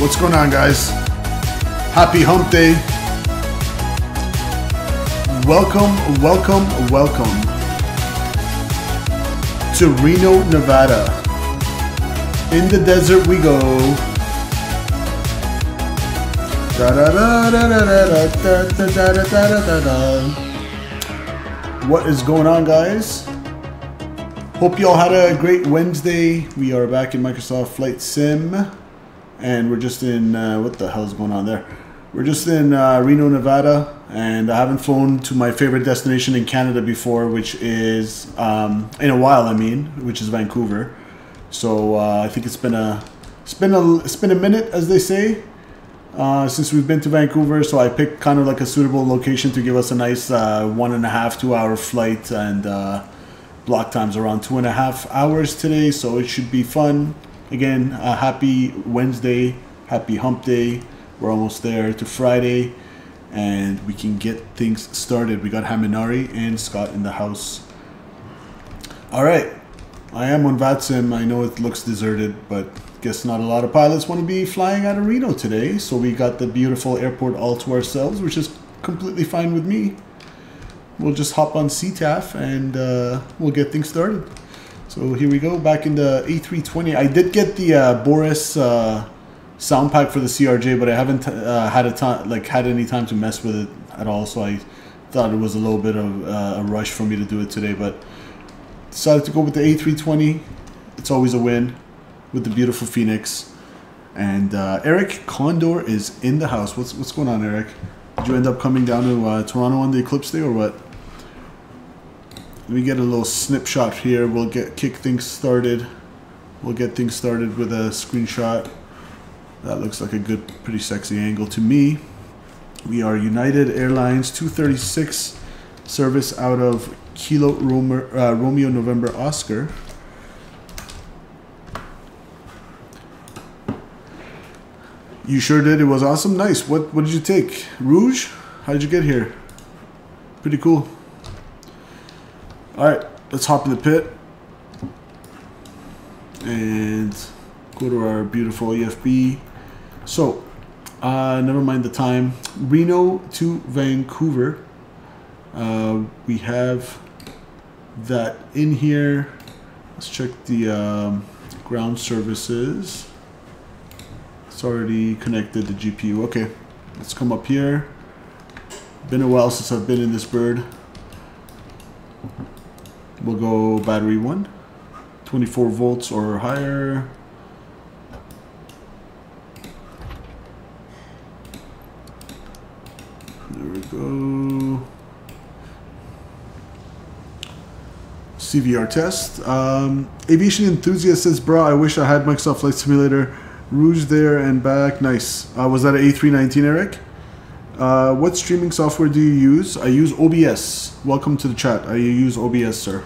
What's going on, guys? Happy hump day. Welcome to Reno, Nevada. In the desert we go. What is going on, guys? Hope you all had a great Wednesday. We are back in Microsoft Flight Sim. And we're just in, what the hell's going on there? We're just in Reno, Nevada, and I haven't flown to my favorite destination in Canada before, which is, in a while, I mean, which is Vancouver. So I think it's been a minute, as they say, since we've been to Vancouver. So I picked kind of like a suitable location to give us a nice 1.5–2 hour flight, and block time's around 2.5 hours today, so it should be fun. Again, happy Wednesday, happy hump day. We're almost there to Friday, and we can get things started. We got Haminari and Scott in the house. All right, I am on VATSIM. I know it looks deserted, but guess not a lot of pilots want to be flying out of Reno today. So we got the beautiful airport all to ourselves, which is completely fine with me. We'll just hop on CTAF and we'll get things started. So here we go, back in the A320. I did get the Boris sound pack for the CRJ, but I haven't had any time to mess with it at all, so I thought it was a little bit of a rush for me to do it today, but decided to go with the A320. It's always a win with the beautiful Fenix. And Eric Condor is in the house. What's going on, Eric? Did you end up coming down to Toronto on the Eclipse Day or what? Let me get a little snapshot here. We'll get things started with a screenshot. That looks like a good, pretty sexy angle to me. We are United Airlines 236 service out of Kilo Romeo November Oscar. You sure did. It was awesome. Nice. What did you take? Rouge? How did you get here? Pretty cool. Alright, let's hop in the pit and go to our beautiful EFB. So, never mind the time. Reno to Vancouver. We have that in here. Let's check the ground services. It's already connected to the GPU. Okay, let's come up here. Been a while since I've been in this bird. We'll go battery 1, 24 volts or higher. There we go. CVR test. Aviation enthusiast says, bro, I wish I had Microsoft Flight Simulator. Rouge there and back. Nice. Was that an A319, Eric? What streaming software do you use? I use OBS. Welcome to the chat. I use OBS, sir.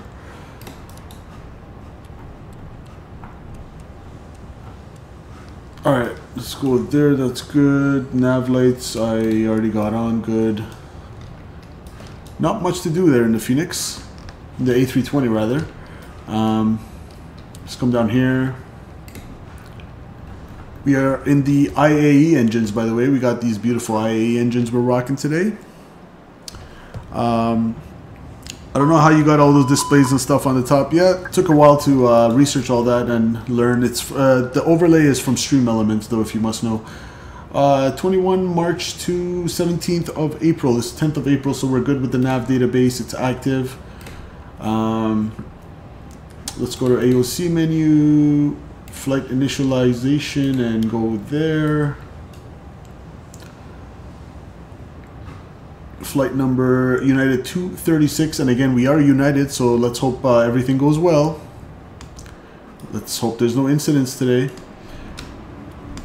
Alright, let's go there. That's good. Nav lights, I already got on. Good. Not much to do there in the Fenix. The A320, rather. Let's come down here. We are in the IAE engines, by the way. We got these beautiful IAE engines we're rocking today. I don't know how you got all those displays and stuff on the top yet. It took a while to research all that and learn. It's the overlay is from Stream Elements, though, if you must know. 21 March to 17th of April. It's 10th of April, so we're good with the nav database. It's active. Let's go to AOC menu. Flight initialization and go there. Flight number United 236, and again we are United, so let's hope everything goes well. Let's hope there's no incidents today.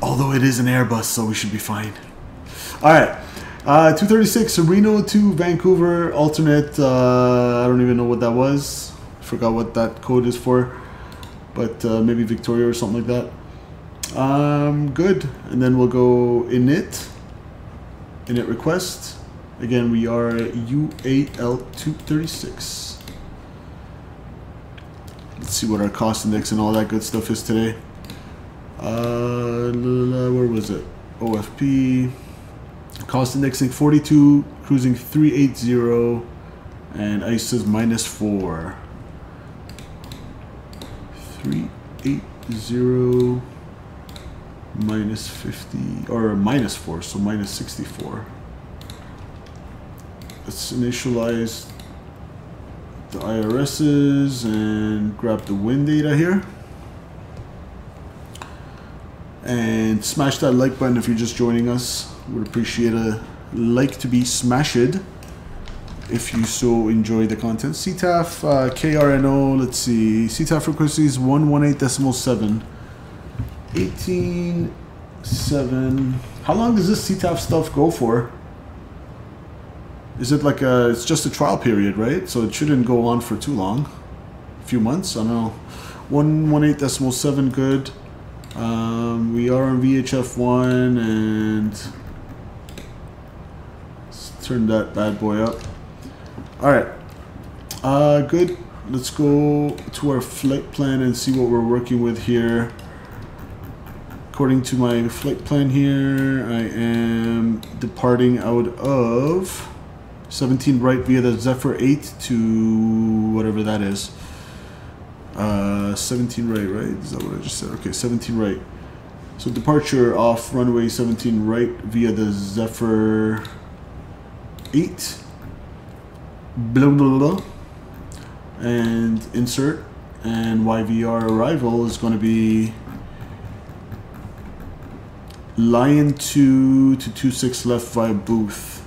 Although it is an Airbus, so we should be fine. All right, 236 Reno to Vancouver alternate. I don't even know what that was. Forgot what that code is for. But maybe Victoria or something like that. Good. And then we'll go init request. Again, we are UAL236. Let's see what our cost index and all that good stuff is today. Where was it? OFP. Cost indexing 42, cruising 380, and ICE is -4. 380 -50 or -4, so -64. Let's initialize the IRS's and grab the wind data here. And smash that like button if you're just joining us. Would appreciate a like to be smashed if you so enjoy the content. CTAF, KRNO, let's see. CTAF frequencies 118.7. 18.7. How long does this CTAF stuff go for? Is it like a, it's just a trial period, right? So it shouldn't go on for too long. A few months, I don't know. 118.7, good. We are on VHF1 and let's turn that bad boy up. Alright, good. Let's go to our flight plan and see what we're working with here. According to my flight plan here, I am departing out of 17 right via the Zephyr 8 to whatever that is. 17 right? Is that what I just said? Okay, 17 right. So departure off runway 17 right via the Zephyr 8. Blah, blah, blah. And insert. And YVR arrival is going to be Lion 2 to 26 left via Booth.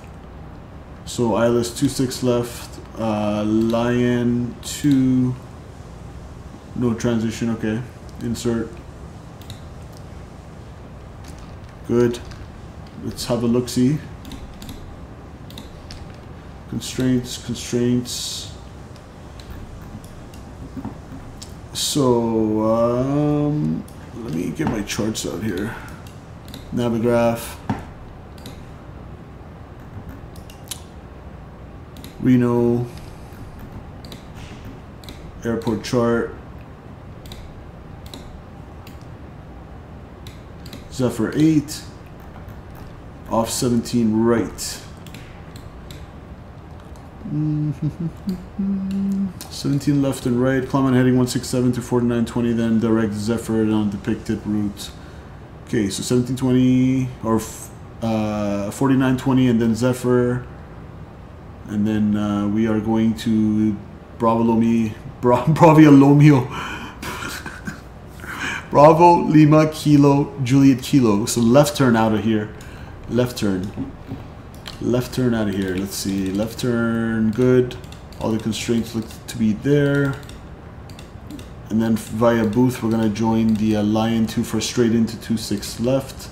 So ILS 26 left, Lion 2, no transition, okay, insert. Good. Let's have a look-see. Constraints, constraints. So, let me get my charts out here. Navigraph. Reno. Airport chart. Zephyr 8. Off 17 right. 17 left and right. Climb on heading 167 to 4920, then direct Zephyr on depicted route. Okay, so 1720 or 4920, and then Zephyr, and then we are going to Bravo Lima Kilo Juliet Kilo. So left turn out of here, left turn out of here. Let's see, left turn, good. All the constraints look to be there. And then via Booth, we're going to join the Lion 2 for straight into 26 left.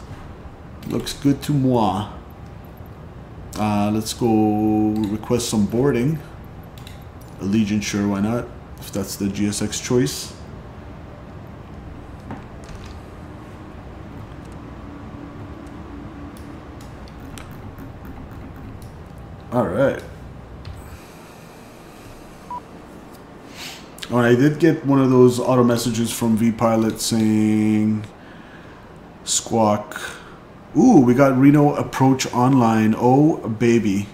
Looks good to moi. Let's go request some boarding. Allegiant, sure, why not? If that's the GSX choice. Alright. Oh, I did get one of those auto messages from V-Pilot saying squawk. Ooh, we got Reno approach online. Oh, baby.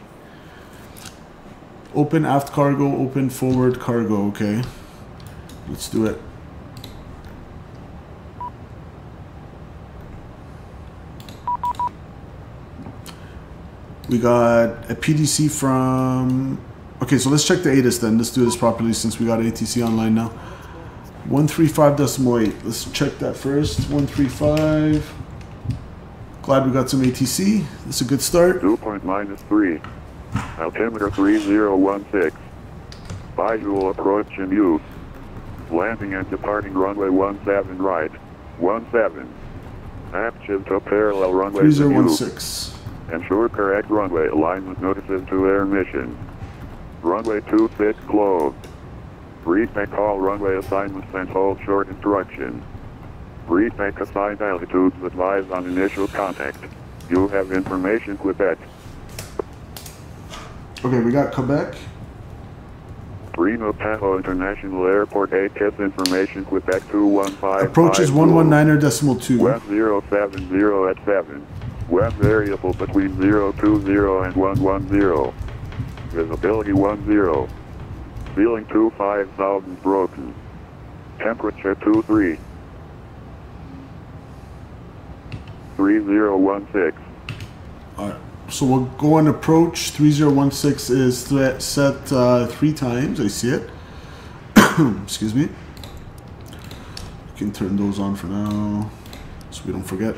Open aft cargo, open forward cargo. Okay. Let's do it. We got a PDC from... Okay, so let's check the ATIS then. Let's do this properly since we got ATC online now. 135.8. Let's check that first. 135. Glad we got some ATC. That's a good start. 2.-3. Altimeter 3016. Visual approach in use. Landing and departing runway 17 right. 17. Action to parallel runway 3016. Ensure correct runway alignment notices to air mission. Runway 26 closed. Retake all runway assignments and hold short instructions. Retake assigned altitudes advised on initial contact. You have information, Quebec. Okay, we got Quebec. Reno Tahoe International Airport ATIS information, Quebec 215. Approach is 119.2. West 070 at 7. West variable between 020 and 110. Visibility 10. Ceiling 25,000 broken. Temperature 23. 3016. Alright, so we'll go on approach. 3016 is set 3 times. I see it. Excuse me. You can turn those on for now so we don't forget.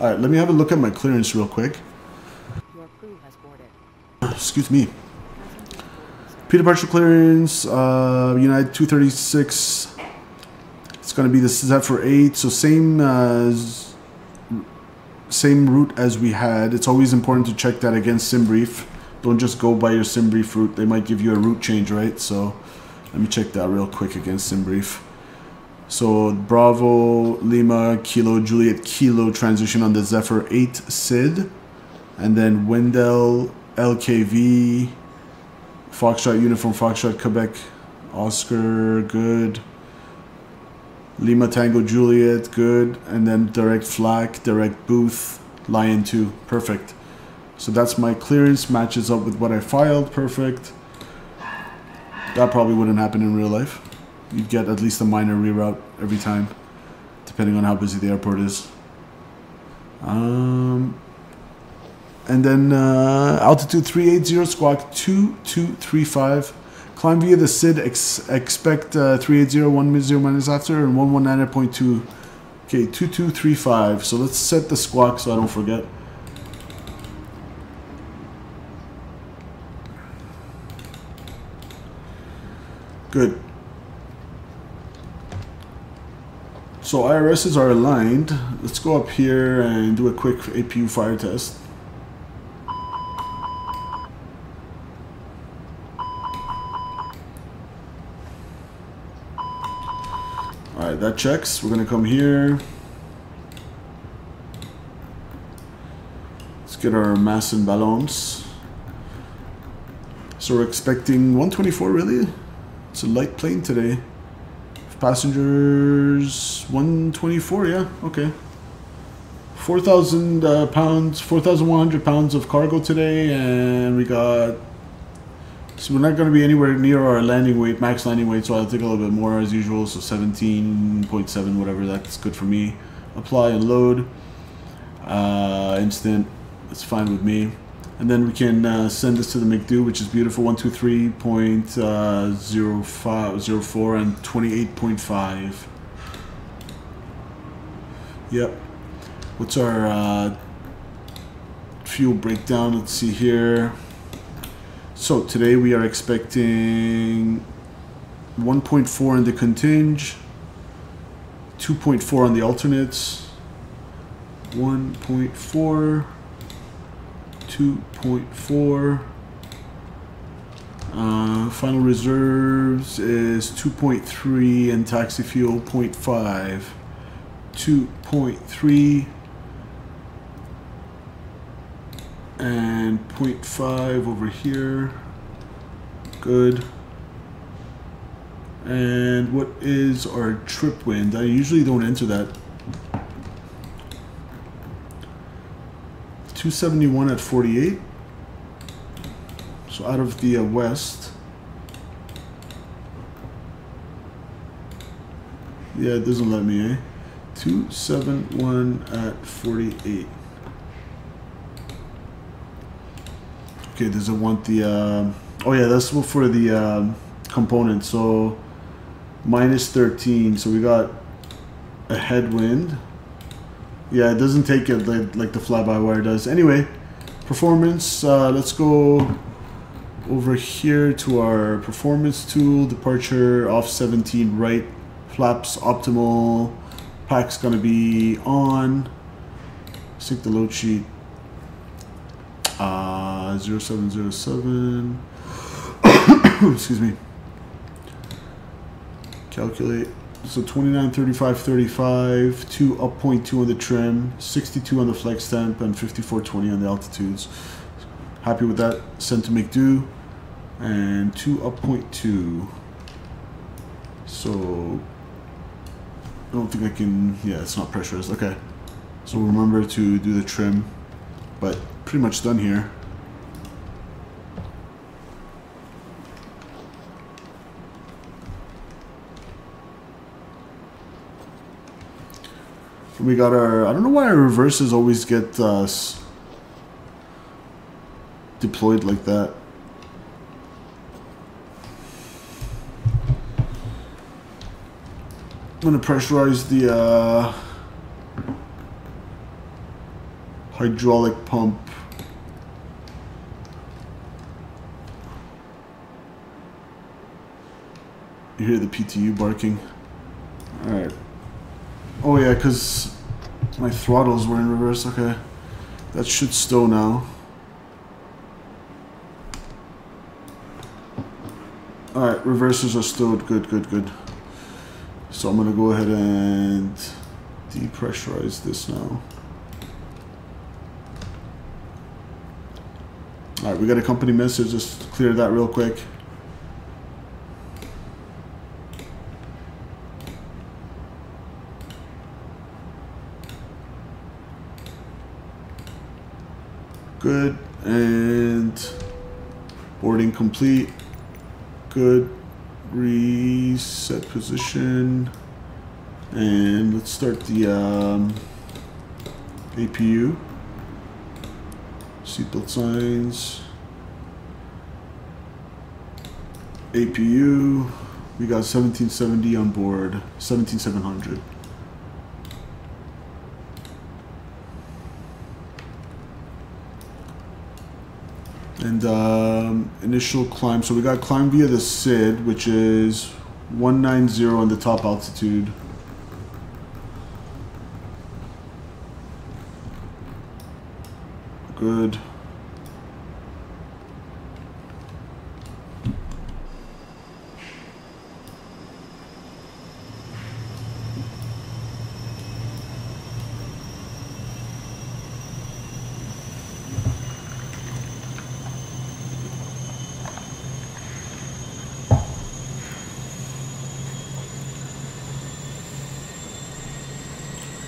Alright, let me have a look at my clearance real quick. Excuse me. Pre-departure clearance, United 236. It's going to be the Zephyr 8. So same route as we had. It's always important to check that against Simbrief. Don't just go by your Simbrief route. They might give you a route change, right? So let me check that real quick against Simbrief. So Bravo, Lima, Kilo, Juliet, Kilo transition on the Zephyr 8 SID. And then Wendell, LKV, Foxtrot Uniform, Foxtrot Quebec, Oscar, good. Lima Tango Juliet, good. And then direct Flak, direct Booth, Lion 2, perfect. So that's my clearance, matches up with what I filed, perfect. That probably wouldn't happen in real life. you get at least a minor reroute every time, depending on how busy the airport is. And then altitude 380, squawk 2235. Climb via the SID. Expect 380 10 minutes after and 119.2. Okay, 2235. So let's set the squawk so I don't forget. Good. So IRSs are aligned. Let's go up here and do a quick APU fire test. Alright, that checks. We're going to come here. Let's get our mass and balance. So we're expecting 124, really? It's a light plane today. Passengers 124, yeah, okay. 4,000 pounds, 4,100 pounds of cargo today, and we got, so we're not going to be anywhere near our landing weight, max landing weight, so I'll take a little bit more as usual, so 17.7, whatever, that's good for me. Apply and load, instant, that's fine with me. And then we can send this to the McDo, which is beautiful. 123.04 and 28.5. Yep. What's our fuel breakdown? Let's see here. So today we are expecting 1.4 in the conting, 2.4 on the alternates, 1.4. 2.4. Final reserves is 2.3 and taxi fuel 0.5. 2.3 and 0.5 over here. Good. And what is our trip wind? I usually don't enter that. 271 at 48, so out of the west. Yeah, it doesn't let me, eh? 271 at 48. Okay, does it want the, oh yeah, that's for the component, so minus 13, so we got a headwind. Yeah, it doesn't take it like the fly-by-wire does. Anyway, performance, let's go over here to our performance tool, departure off 17 right, flaps optimal, pack's gonna be on, sync the load sheet, 0707, excuse me, calculate. So 29, 35, 35, 2 up 0.2 on the trim, 62 on the flex stamp, and 54.20 on the altitudes. Happy with that. Sent to McDo. And 2 up 0.2. So, I don't think I can... Yeah, it's not pressurized. Okay. So remember to do the trim. But pretty much done here. We got our... I don't know why our reverses always get deployed like that. I'm going to pressurize the hydraulic pump. You hear the PTU barking. Alright. Oh yeah, because my throttles were in reverse. Okay, that should stow now. Alright, reverses are stowed. Good, good, good. So I'm going to go ahead and depressurize this now. Alright, we got a company message. Just clear that real quick. Good, and boarding complete. Good, reset position, and let's start the APU. Seatbelt signs. APU. We got 1770 on board. 17700. And initial climb. So we got climb via the SID, which is 190 on the top altitude. Good.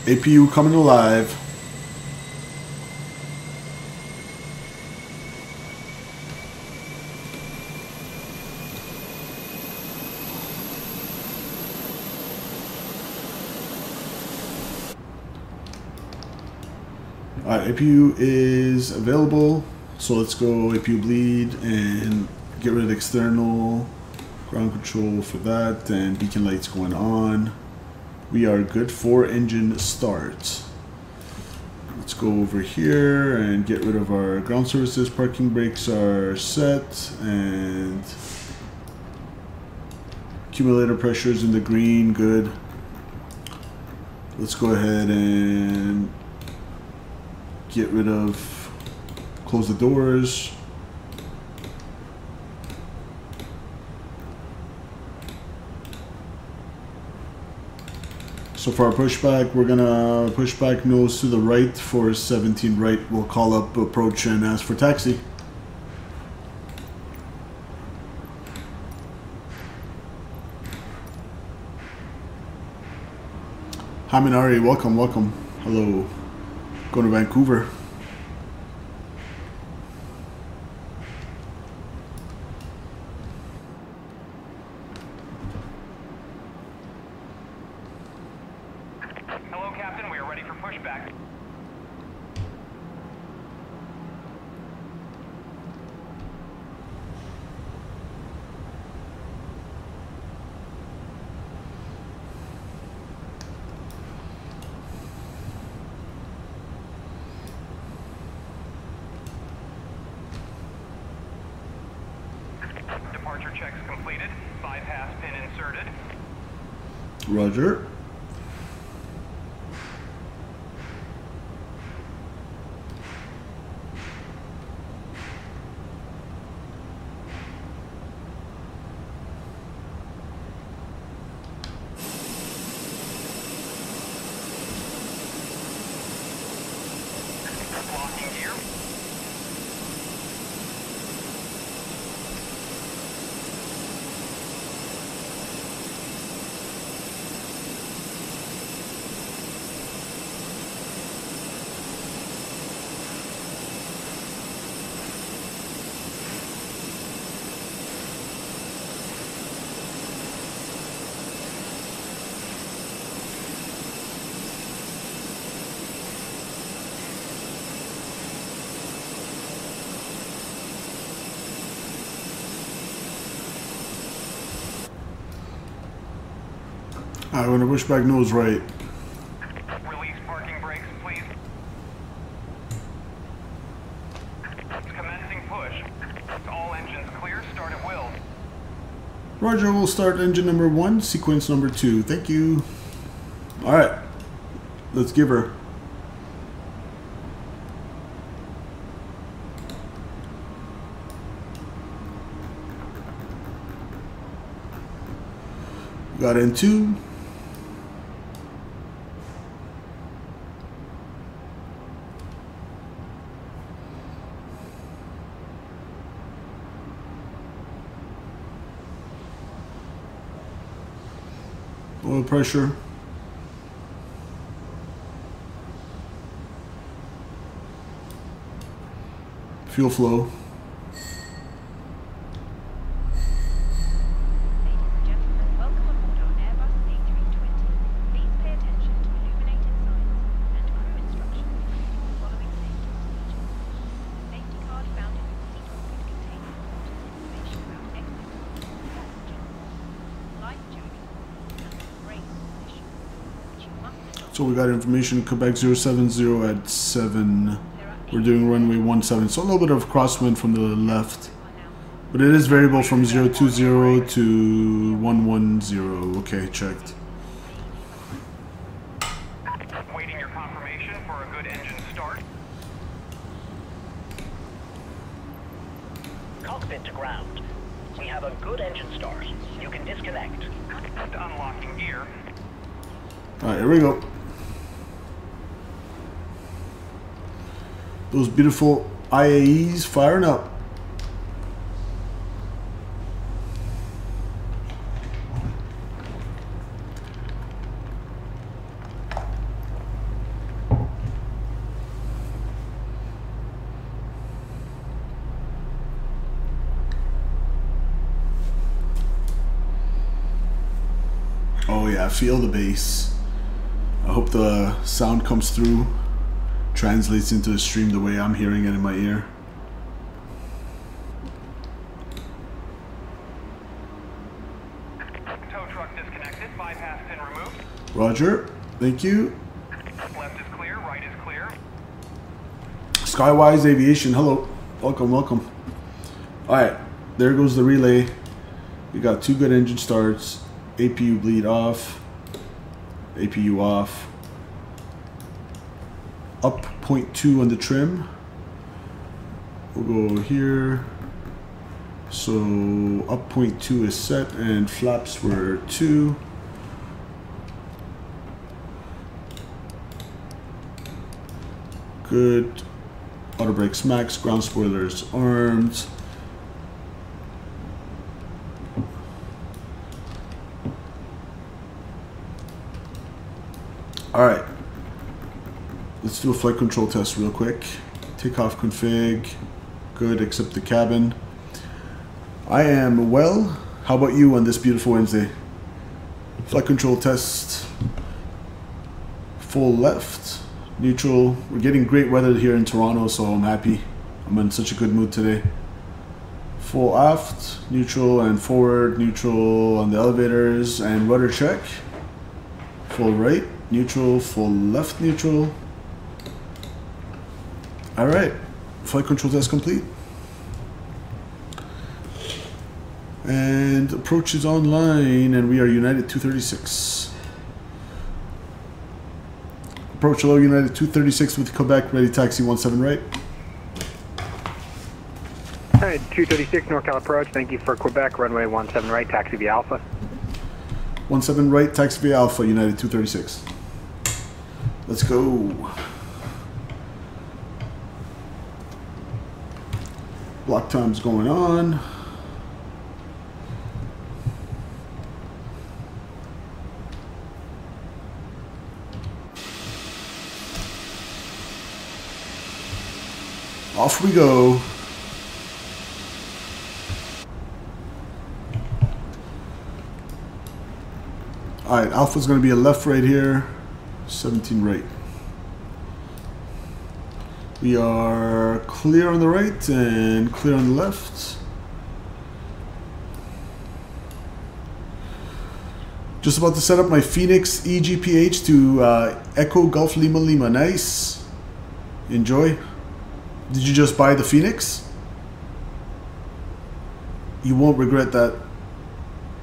APU coming alive. Alright, APU is available, so let's go APU bleed and get rid of the external ground control for that, and beacon lights going on. We are good for engine start. Let's go over here and get rid of our ground services. Parking brakes are set, and accumulator pressure is in the green. Good. Let's go ahead and get rid of, close the doors. So for our pushback, we're gonna push back nose to the right for 17 right. We'll call up approach and ask for taxi. Haminari, welcome, welcome. Hello. Going to Vancouver. Roger. I want to push back nose right. Release parking brakes, please. Commencing push. All engines clear. Start at will. Roger, we'll start engine number 1, sequence number 2. Thank you. All right, let's give her. Got in 2. Oil pressure. Fuel flow. So we got information Quebec 070 at 7. We're doing runway 17. So a little bit of crosswind from the left. But it is variable from 020 to 110. Okay, checked. Waiting your confirmation for a good engine start. Cockpit to ground. We have a good engine start. You can disconnect. Unlocking gear. Alright, here we go. Those beautiful IAEs firing up. Oh yeah, I feel the bass. I hope the sound comes through, translates into the stream the way I'm hearing it in my ear. Tow truck disconnected, bypassed and removed. Roger, thank you. Left is clear, right is clear. Skywise Aviation, hello. Welcome, welcome. Alright, there goes the relay. We got two good engine starts. APU bleed off, APU off, up 0.2 on the trim. We'll go here, so up 0.2 is set and flaps were 2. Good, auto brakes max, ground spoilers armed. Alright, let's do a flight control test real quick. Takeoff config, good, except the cabin. I am well. How about you on this beautiful Wednesday? Flight control test, full left, neutral. We're getting great weather here in Toronto, so I'm happy. I'm in such a good mood today. Full aft, neutral, and forward, neutral on the elevators, and rudder check. Full right. Neutral, full left neutral. All right, flight control test complete. And approach is online and we are United 236. Approach hello United 236 with Quebec, ready taxi 17 right. Hi, 236 NorCal approach, thank you for Quebec, runway 17 right, taxi via Alpha. 17 right, taxi via Alpha, United 236. Let's go. Block time's going on. Off we go. All right, Alpha's gonna be a left right here. 17 right. We are clear on the right and clear on the left. Just about to set up my Fenix EGPH to Echo Golf Lima Lima. Nice. Enjoy. Did you just buy the Fenix? You won't regret that.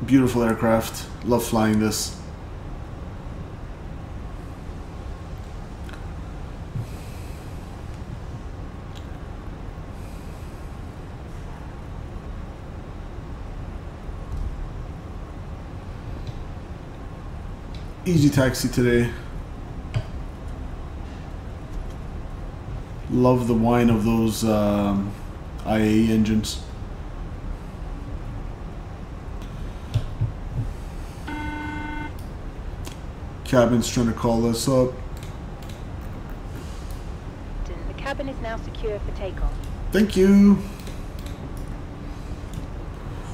Beautiful aircraft. Love flying this. Easy taxi today. Love the whine of those IAE engines. Cabin's trying to call us up. The cabin is now secure for takeoff. Thank you.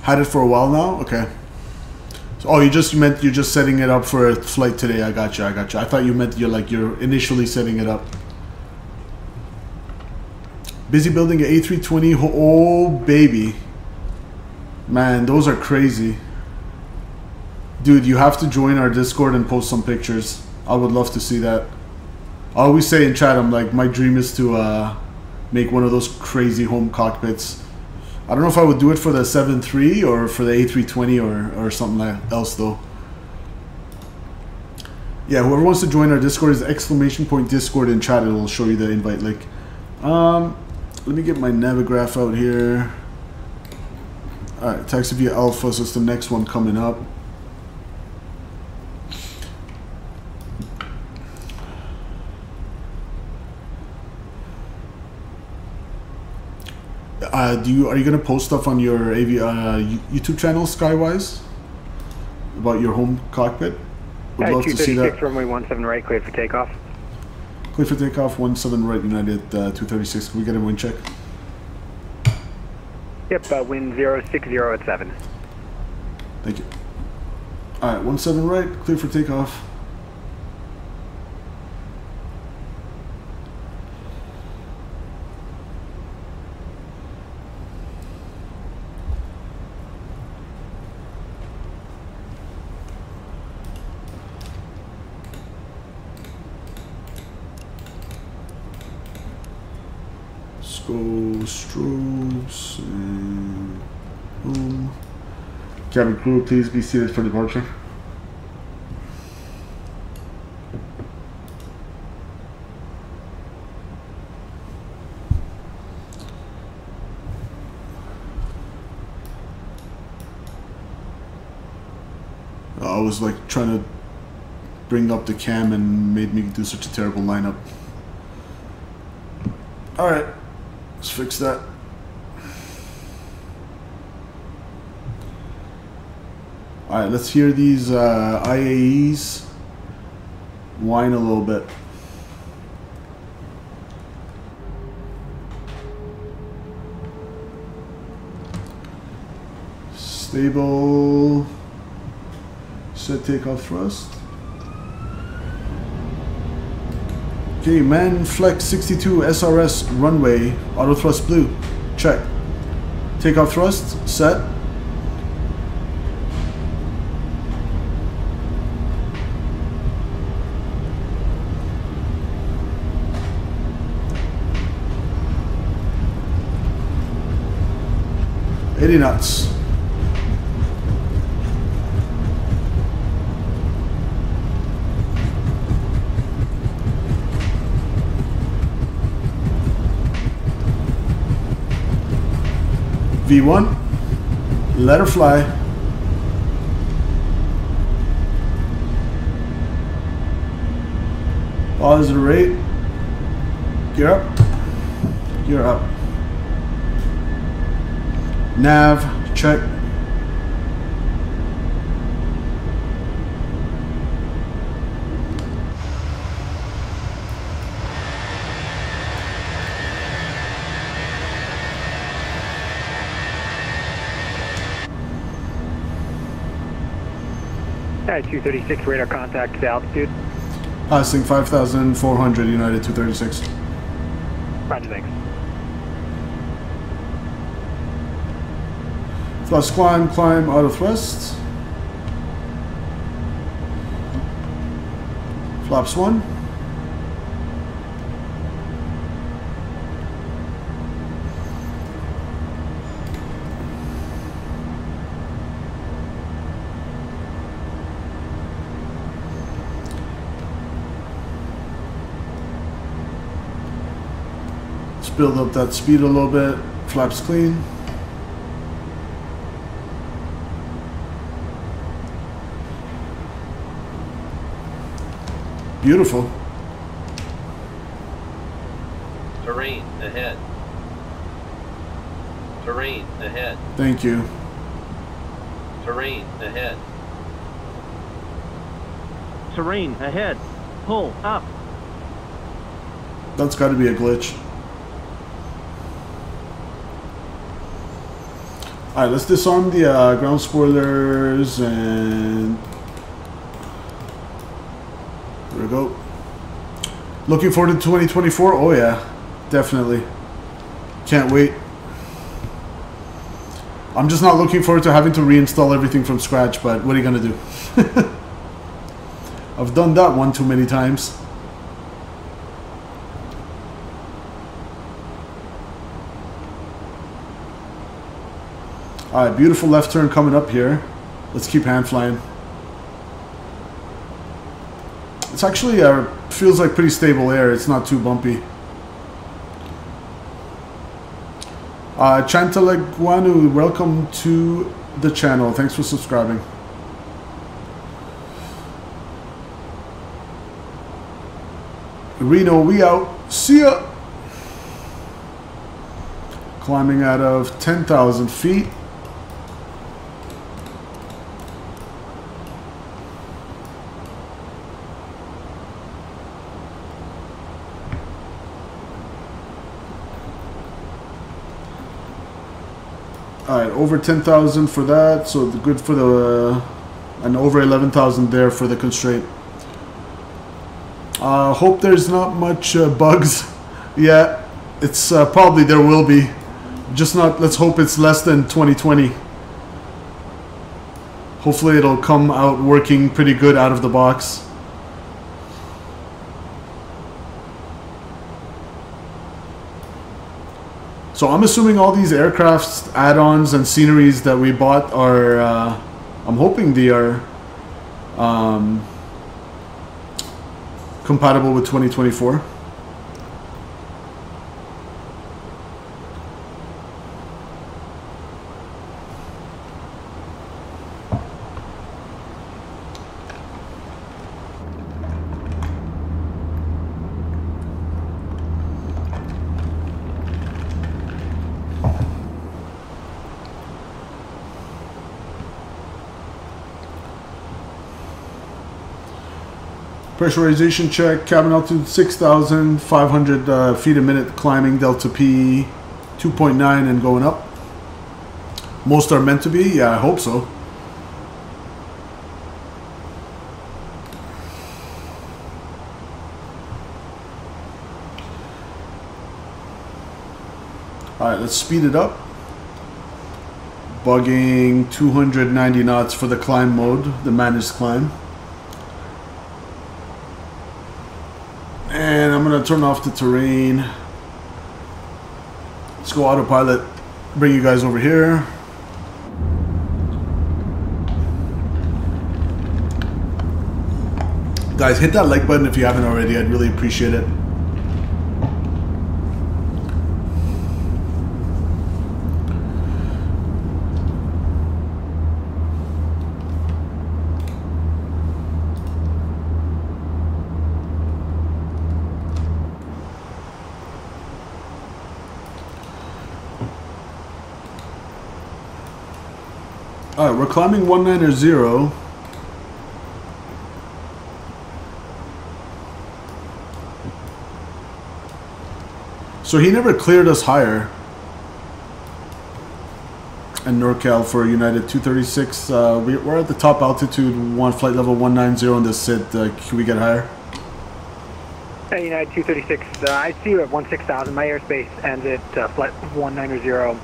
Had it for a while now? Okay. Oh, you just meant you're just setting it up for a flight today. I got you. I got you. I thought you meant you're initially setting it up. Busy building an A320. Oh baby, man, those are crazy, dude. You have to join our Discord and post some pictures. I would love to see that. I always say in chat, I'm like, my dream is to make one of those crazy home cockpits. I don't know if I would do it for the 737 or for the A320 or something else though. Yeah, whoever wants to join our Discord is !Discord in chat. It'll show you the invite link. Let me get my Navigraph out here. Alright, taxi via Alpha, so it's the next one coming up. Are you gonna post stuff on your YouTube channel, Skywise, about your home cockpit? Would love to see that. Runway 17 right, cleared for takeoff. Cleared for takeoff, 17 right, United 236. Can we get a wind check? Yep, wind 060 at 7. Thank you. All right, 17 right, cleared for takeoff. Strobes and boom. Cabin crew, please be seated for departure. I was like trying to bring up the cam and made me do such a terrible lineup. All right. Let's fix that. All right, let's hear these IAEs whine a little bit. Stable, set takeoff thrust. Okay, man, flex 62 SRS runway, auto thrust blue, check. Takeoff thrust, set. Eighty knots. V1, let her fly. Pause the rate. Gear up. Gear up. Nav, check. United 236, radar contact at altitude. Passing 5,400, United 236. Roger, thanks. Thrust climb, climb, auto thrust. Flaps 1. Build up that speed a little bit. Flaps clean. Beautiful. Terrain ahead. Terrain ahead. Thank you. Terrain ahead. Terrain ahead. Pull up. That's got to be a glitch. Alright, let's disarm the ground spoilers and there we go. Looking forward to 2024? Oh yeah, definitely. Can't wait. I'm just not looking forward to having to reinstall everything from scratch, but what are you going to do? I've done that one too many times. All right, beautiful left turn coming up here. Let's keep hand flying. It's actually feels like pretty stable air. It's not too bumpy. Chantaleguanu, welcome to the channel. Thanks for subscribing. Reno, we out. See ya. Climbing out of 10,000 feet. Alright, over 10,000 for that, so good for the, and over 11,000 there for the constraint. Hope there's not much bugs. Yeah, it's probably there will be, just not, let's hope it's less than 2020. Hopefully it'll come out working pretty good out of the box. So I'm assuming all these aircraft's add-ons and sceneries that we bought are, I'm hoping they are compatible with 2024. Pressurization check, cabin altitude 6,500 feet a minute, climbing delta P 2.9 and going up. Most are meant to be, yeah, I hope so. Alright, let's speed it up. Bugging 290 knots for the climb mode, the managed climb. And I'm going to turn off the terrain. Let's go autopilot. Bring you guys over here. Guys, hit that like button if you haven't already. I'd really appreciate it. Alright, we're climbing 190. So he never cleared us higher. And NorCal for United 236. We're at the top altitude, one flight level 190 in the SID. Can we get higher? Hey, United 236. I see you at 16,000. My airspace ends at flight 190.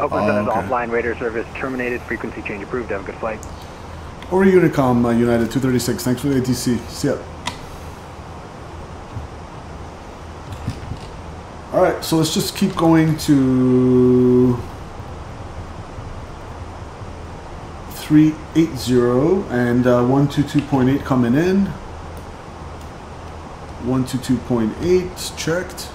Oakland Center's offline radar service terminated. Frequency change approved. Have a good flight. Over Unicom, United 236. Thanks for the ATC. See ya. All right, so let's just keep going to 380 and 122.8 coming in. 122.8 checked.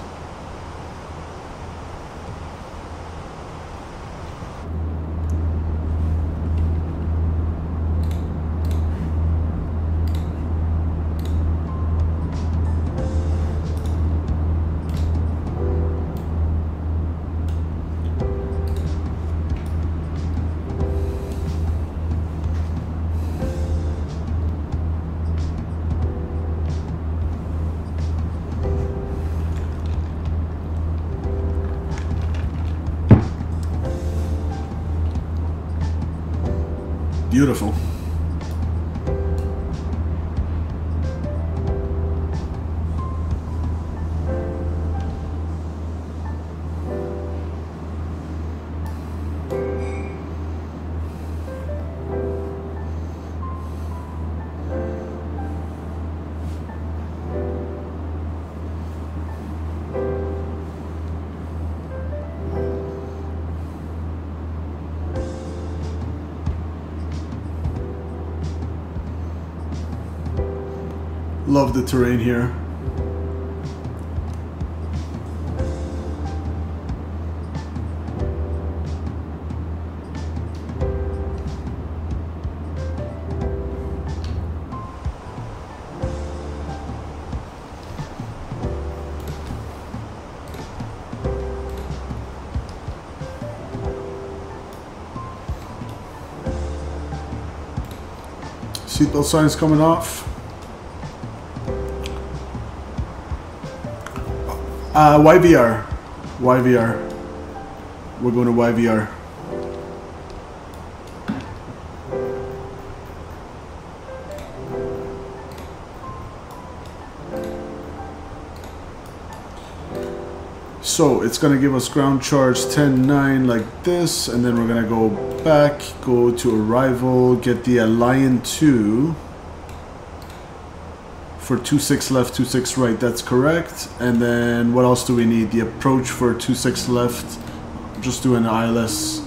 Beautiful. love the terrain here. Seatbelt signs coming off. YVR. We're going to YVR. So it's going to give us ground charge 10-9 like this, and then we're going to go back, go to arrival, get the Lion 2 for 26 left, 26 right. That's correct. And then what else do we need? The approach for 26 left. Just do an ILS.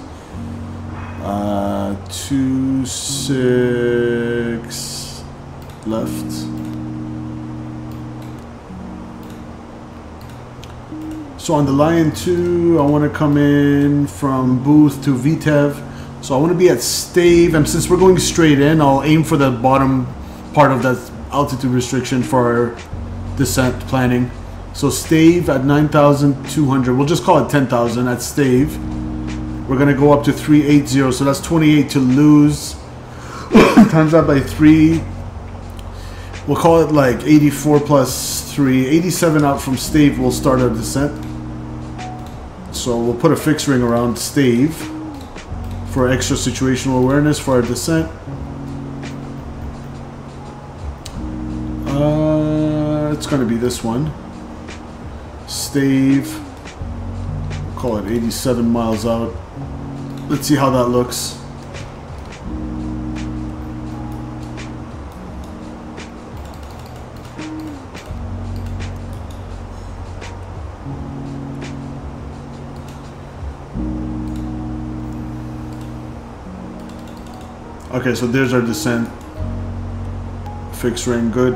26 left. So on the Lion 2, I want to come in from Booth to Vitev. So I want to be at Stave. And since we're going straight in, I'll aim for the bottom part of that altitude restriction for our descent planning. So Stave at 9,200. We'll just call it 10,000 at Stave. We're going to go up to 380. So that's 28 to lose. Times that by 3. We'll call it like 84 plus 3. 87 out from Stave. We'll start our descent. So we'll put a fixed ring around Stave for extra situational awareness for our descent. It's going to be this one. Stave. Call it 87 miles out. Let's see how that looks. Okay, so there's our descent. Fixed ring, good.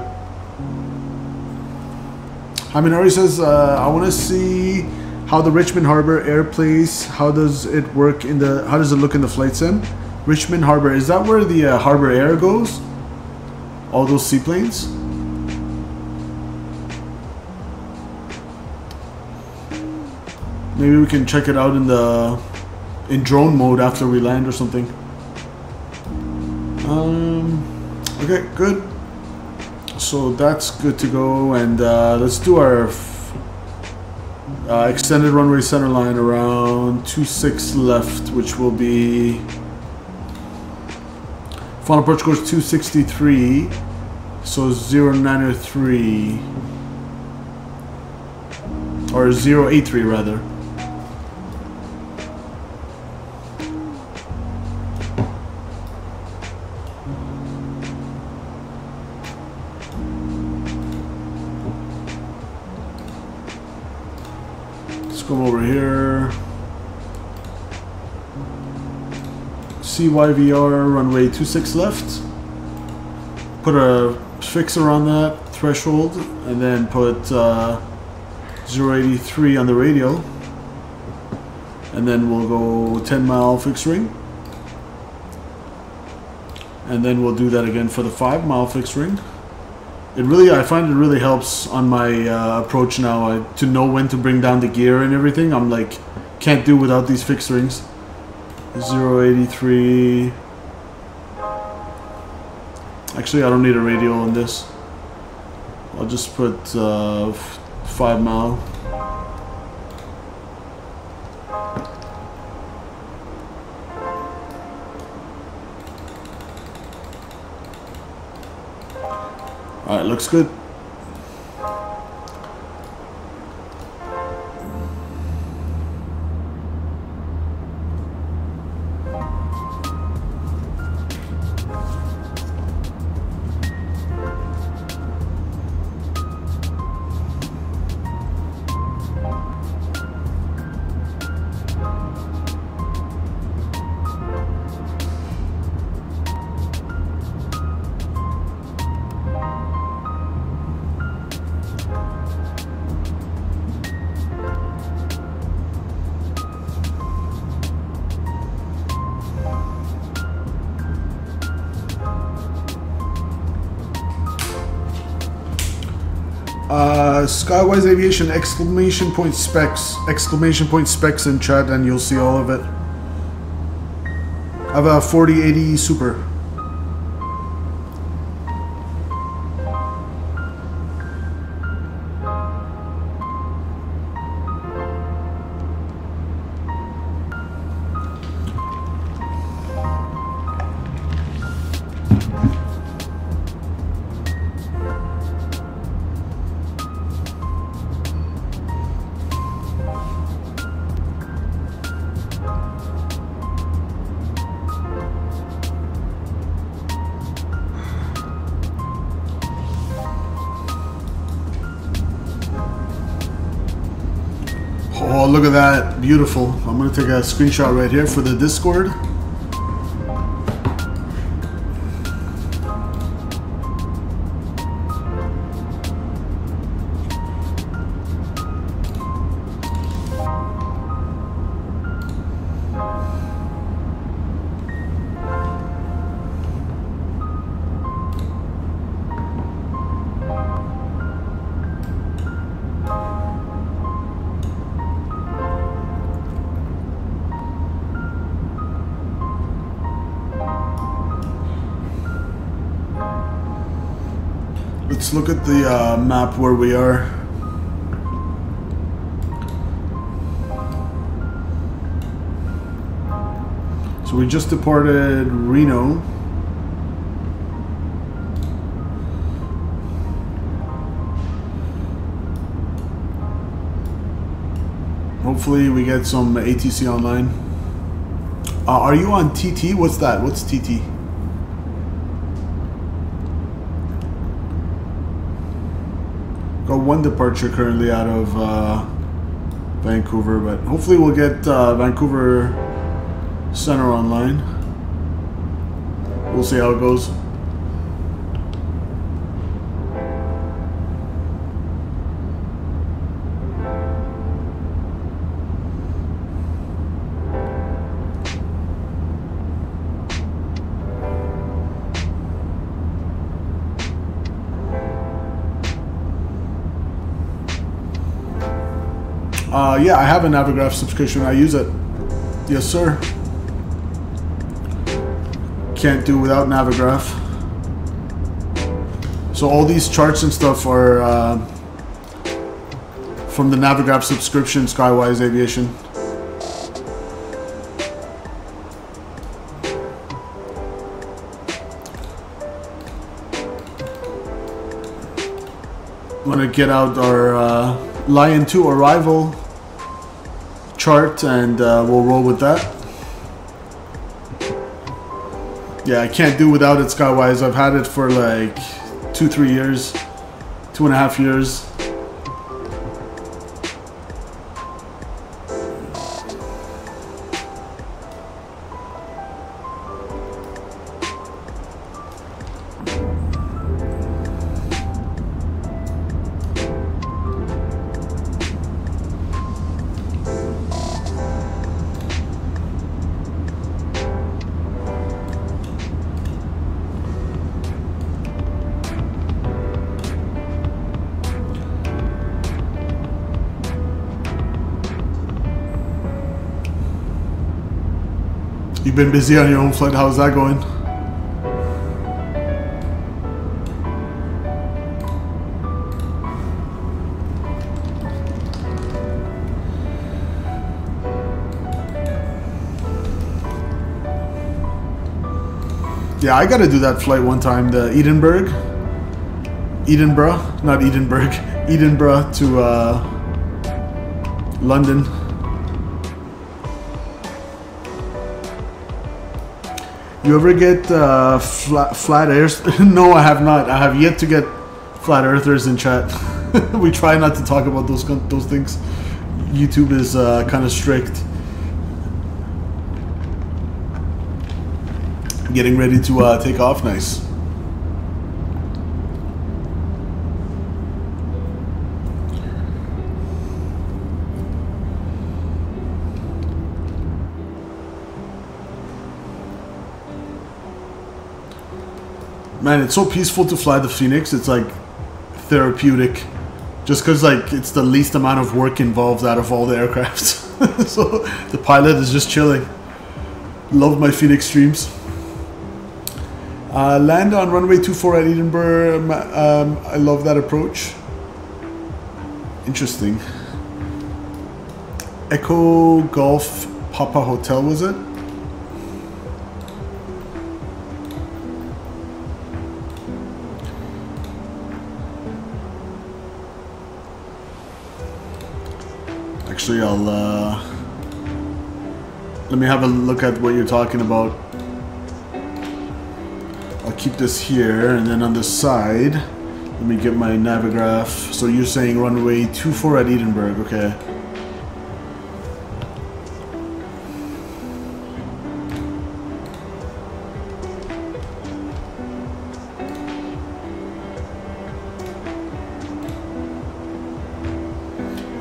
Haminari says, I want to see how the Richmond Harbor Air plays. How does it work in the, how does it look in the flight sim? Richmond Harbor, is that where the Harbor Air goes? All those seaplanes? Maybe we can check it out in the, in drone mode after we land or something. Okay, good. So that's good to go, and let's do our extended runway center line around 26 left, which will be final approach course 263, so 093 or 083 rather. Come over here. CYVR runway 26 left. Put a fixer on that threshold and then put 083 on the radial. And then we'll go 10-mile fixed ring. And then we'll do that again for the 5-mile fixed ring. It really, I find it really helps on my approach now to know when to bring down the gear and everything. I'm like, can't do without these fixed rings. 083. Actually, I don't need a radial on this. I'll just put 5 mile. Alright, looks good. Skywise Aviation exclamation point specs in chat and you'll see all of it. I have a 4080 Super. Look at that, beautiful. I'm gonna take a screenshot right here for the Discord. Let's look at the map where we are. So we just departed Reno. Hopefully we get some ATC online. Are you on TT? What's that? What's TT? Got one departure currently out of Vancouver, but hopefully we'll get Vancouver Center online. We'll see how it goes. Yeah, I have a Navigraph subscription. I use it. Yes, sir. Can't do without Navigraph. So all these charts and stuff are from the Navigraph subscription, Skywise Aviation. I'm gonna get out our Lion 2 arrival chart and we'll roll with that. Yeah, I can't do without it, Skywise. I've had it for like 2-3 years, 2.5 years. Been busy on your own flight. How's that going? Yeah, I gotta do that flight one time, the Edinburgh to London. You ever get flat earthers? No, I have not. I have yet to get flat earthers in chat. We try not to talk about those things. YouTube is kind of strict. Getting ready to take off. Nice. Man, it's so peaceful to fly the Fenix. It's like therapeutic. just because like it's the least amount of work involved out of all the aircraft. So the pilot is just chilling. Love my Fenix streams. Land on runway 24 at Edinburgh. I love that approach. Interesting. Echo Golf Papa Hotel, was it? Actually, I'll let me have a look at what you're talking about. I'll keep this here, and then on the side, let me get my Navigraph. So you're saying runway 24 at Edinburgh, okay.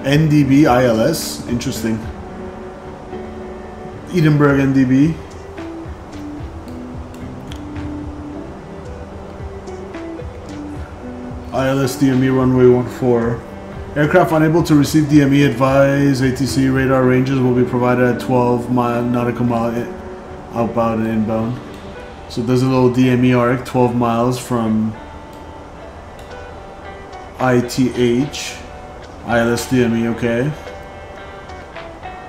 NDB ILS, interesting. Edinburgh NDB. ILS DME runway 14. Aircraft unable to receive DME advise. ATC radar ranges will be provided at 12 nautical mile outbound and inbound. So there's a little DME arc 12 miles from ITH. ILS DME, okay.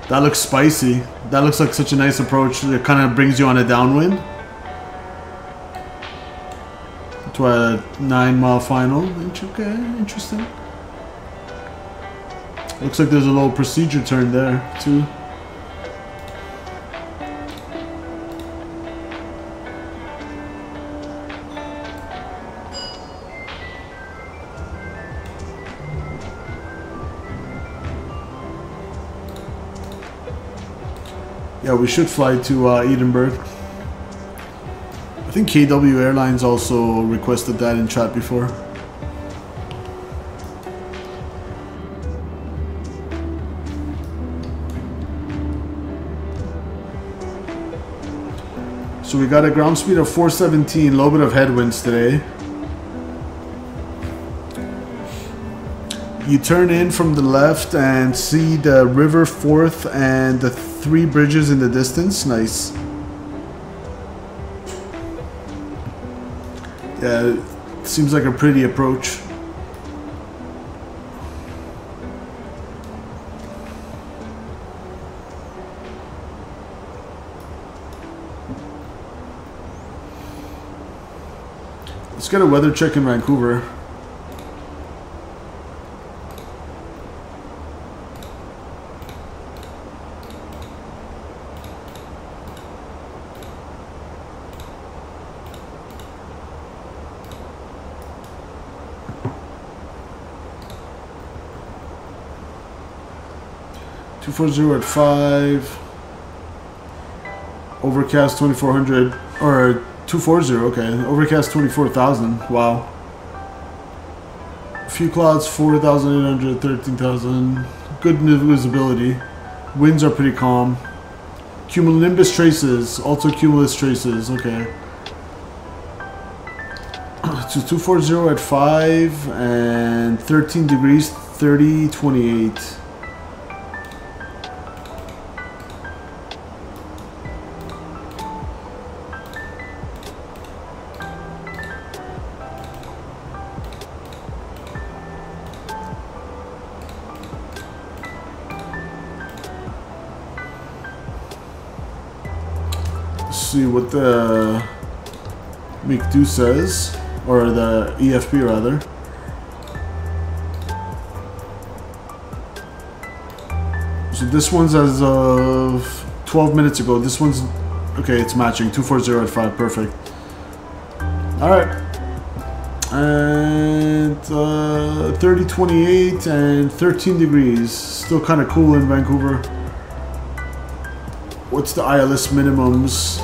That looks spicy. That looks like such a nice approach. It kind of brings you on a downwind. To a 9 mile final. Okay, interesting. Looks like there's a little procedure turn there, too. Yeah, we should fly to Edinburgh. I think KW Airlines also requested that in chat before. So we got a ground speed of 417, a little bit of headwinds today. You turn in from the left and see the River Forth and the three bridges in the distance. Nice. Yeah, it seems like a pretty approach. Let's get a weather check in Vancouver. At 5, overcast 2400 or 240, okay, overcast 24,000. Wow, a few clouds, 4,800, 13,000. Good visibility. Winds are pretty calm. Cumulonimbus traces, also cumulus traces. Okay, so 240 at 5 and 13 degrees 30, 28. What the McDo says, or the EFB rather. So this one's as of 12 minutes ago. This one's okay, it's matching 240 at 5, perfect. Alright, and 3028 and 13 degrees, still kind of cool in Vancouver. What's the ILS minimums?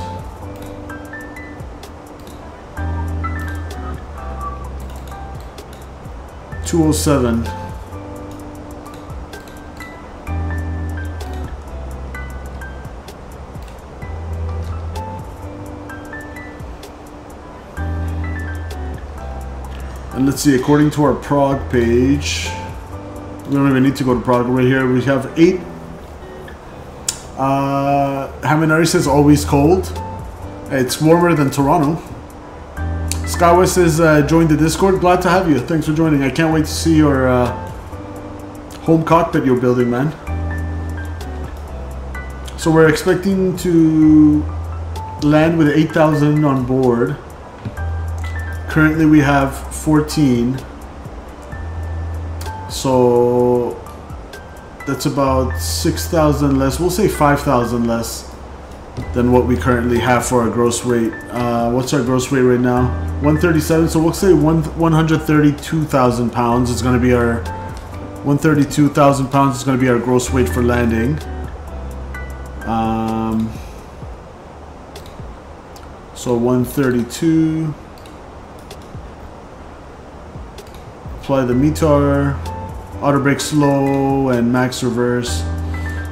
.7. And let's see, according to our prog page, We don't even need to go to product. Right here we have 8. Haminari says always cold. It's warmer than Toronto. Skywest says joined the Discord. Glad to have you. Thanks for joining. I can't wait to see your home cockpit you're building, man. So we're expecting to land with 8,000 on board. Currently we have 14. So that's about 6,000 less. We'll say 5,000 less than what we currently have for our gross rate. What's our gross rate right now? 137. So we'll say 132,000 pounds is going to be our 132,000 pounds is going to be our gross weight for landing. So 132. Apply the METAR, auto brake slow, and max reverse.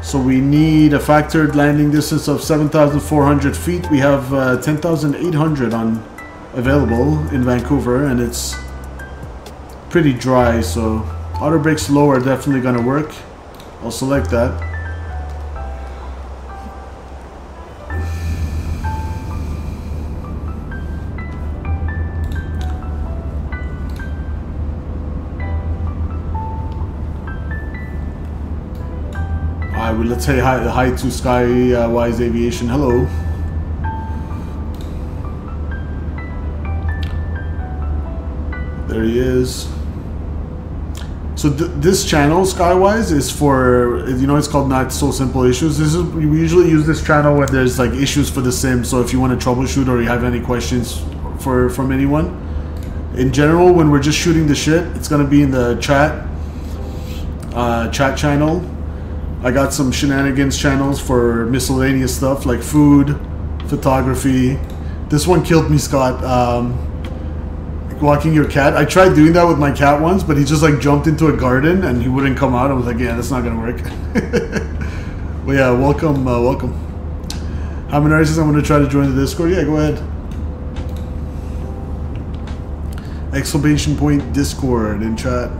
So we need a factored landing distance of 7,400 feet. We have 10,800 on available in Vancouver, and it's pretty dry. So auto brake slow are definitely going to work. I'll select that. Let's say hi to Skywise Aviation. Hello. There he is. So this channel, Skywise, is for, you know, it's called Not So Simple Issues. This is, we usually use this channel when there's like issues for the sim. So if you want to troubleshoot or you have any questions from anyone, in general, when we're just shooting the shit, it's gonna be in the chat channel. I got some shenanigans channels for miscellaneous stuff like food, photography. This one killed me, Scott. Walking your cat. I tried doing that with my cat once, but he just like jumped into a garden and he wouldn't come out. I was like, yeah, that's not gonna work. But yeah, welcome, welcome. Haminari says I'm gonna try to join the Discord. Yeah, go ahead. Exclamation point Discord in chat.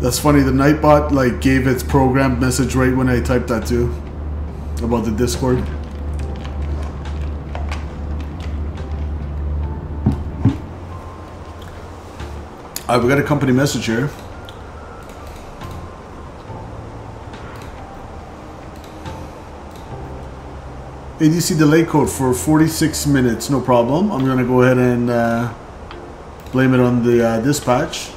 That's funny, the Nightbot like gave its programmed message right when I typed that too, about the Discord. Alright, we got a company message here. ADC delay code for 46 minutes, no problem. I'm gonna go ahead and blame it on the dispatch.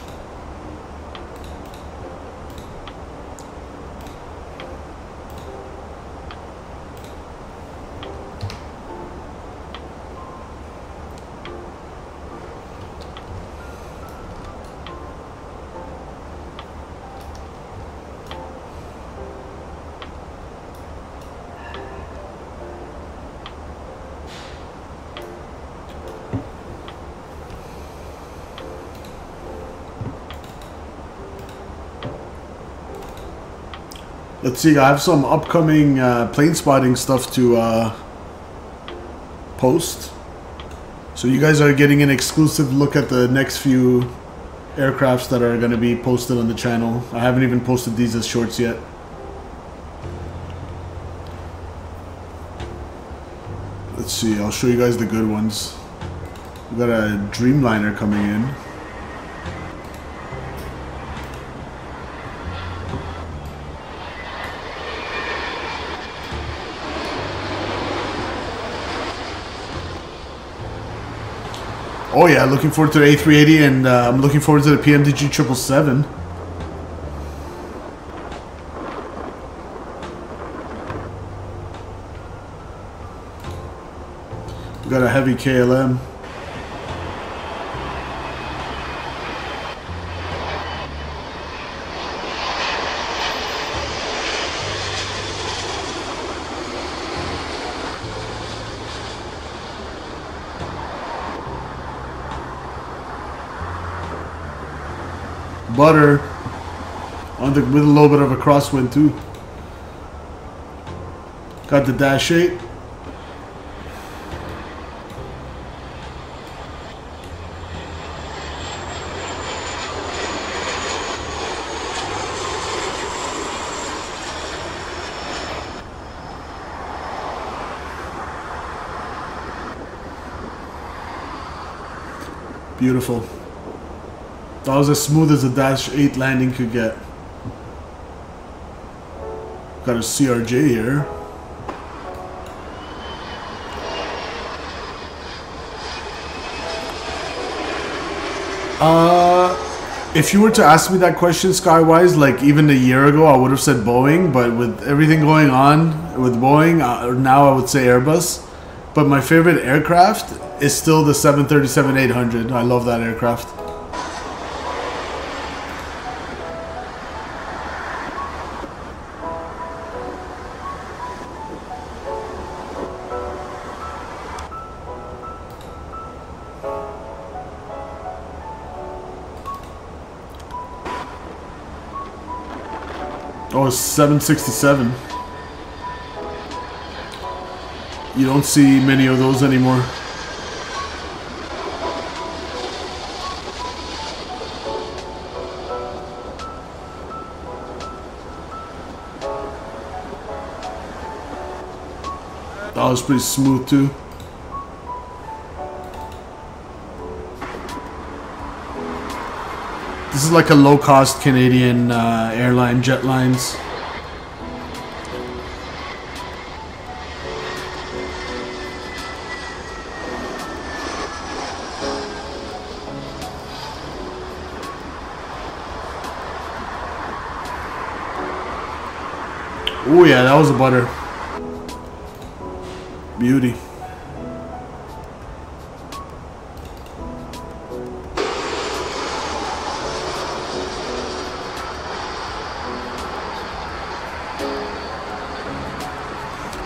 Let's see, I have some upcoming plane spotting stuff to post. So you guys are getting an exclusive look at the next few aircrafts that are going to be posted on the channel. I haven't even posted these as shorts yet. Let's see, I'll show you guys the good ones. We've got a Dreamliner coming in. Oh yeah, looking forward to the A380, and I'm looking forward to the PMDG 777. We got a heavy KLM. butter on the, with a little bit of a crosswind too. Got the Dash 8. Beautiful. That was as smooth as a Dash 8 landing could get. Got a CRJ here. If you were to ask me that question, Skywise, like even a year ago, I would have said Boeing, but with everything going on with Boeing, now I would say Airbus. But my favorite aircraft is still the 737-800. I love that aircraft. Oh, 767. You don't see many of those anymore. That was pretty smooth too. This is like a low-cost Canadian airline, Jetlines. Oh yeah, that was a butter. Beauty.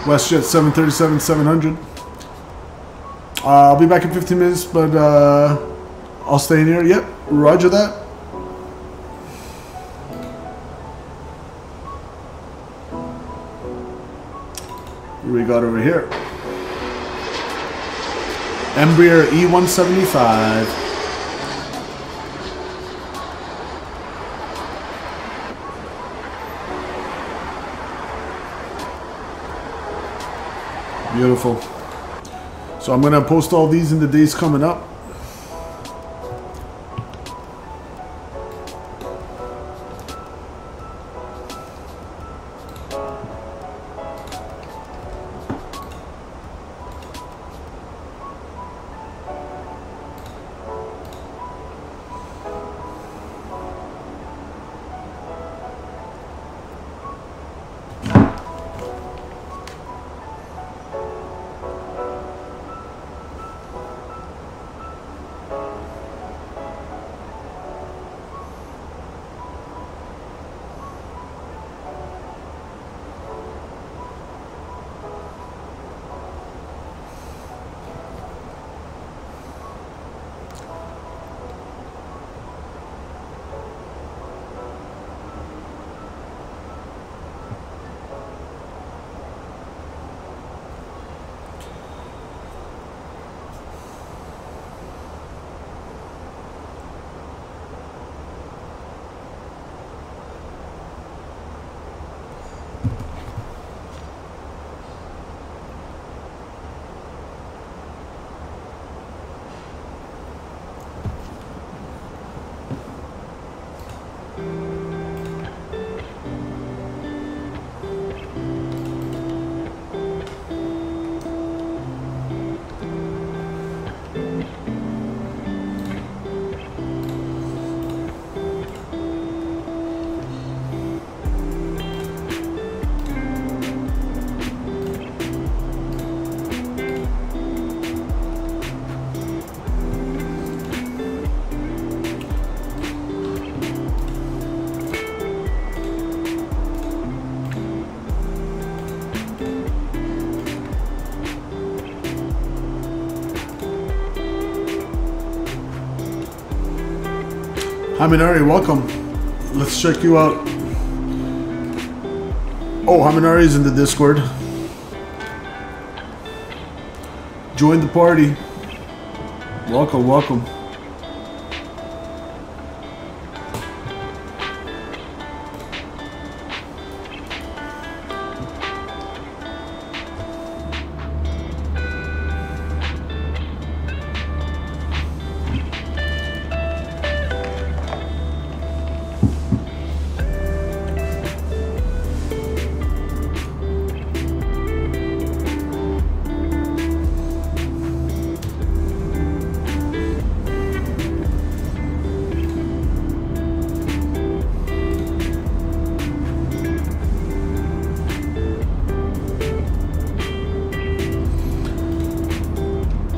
WestJet 737-700. I'll be back in 15 minutes, but I'll stay in here. Yep, roger that. We got over here Embraer E175. Beautiful. So I'm gonna post all these in the days coming up. Haminari, welcome. Let's check you out. Oh, Haminari is in the Discord. Join the party. Welcome, welcome.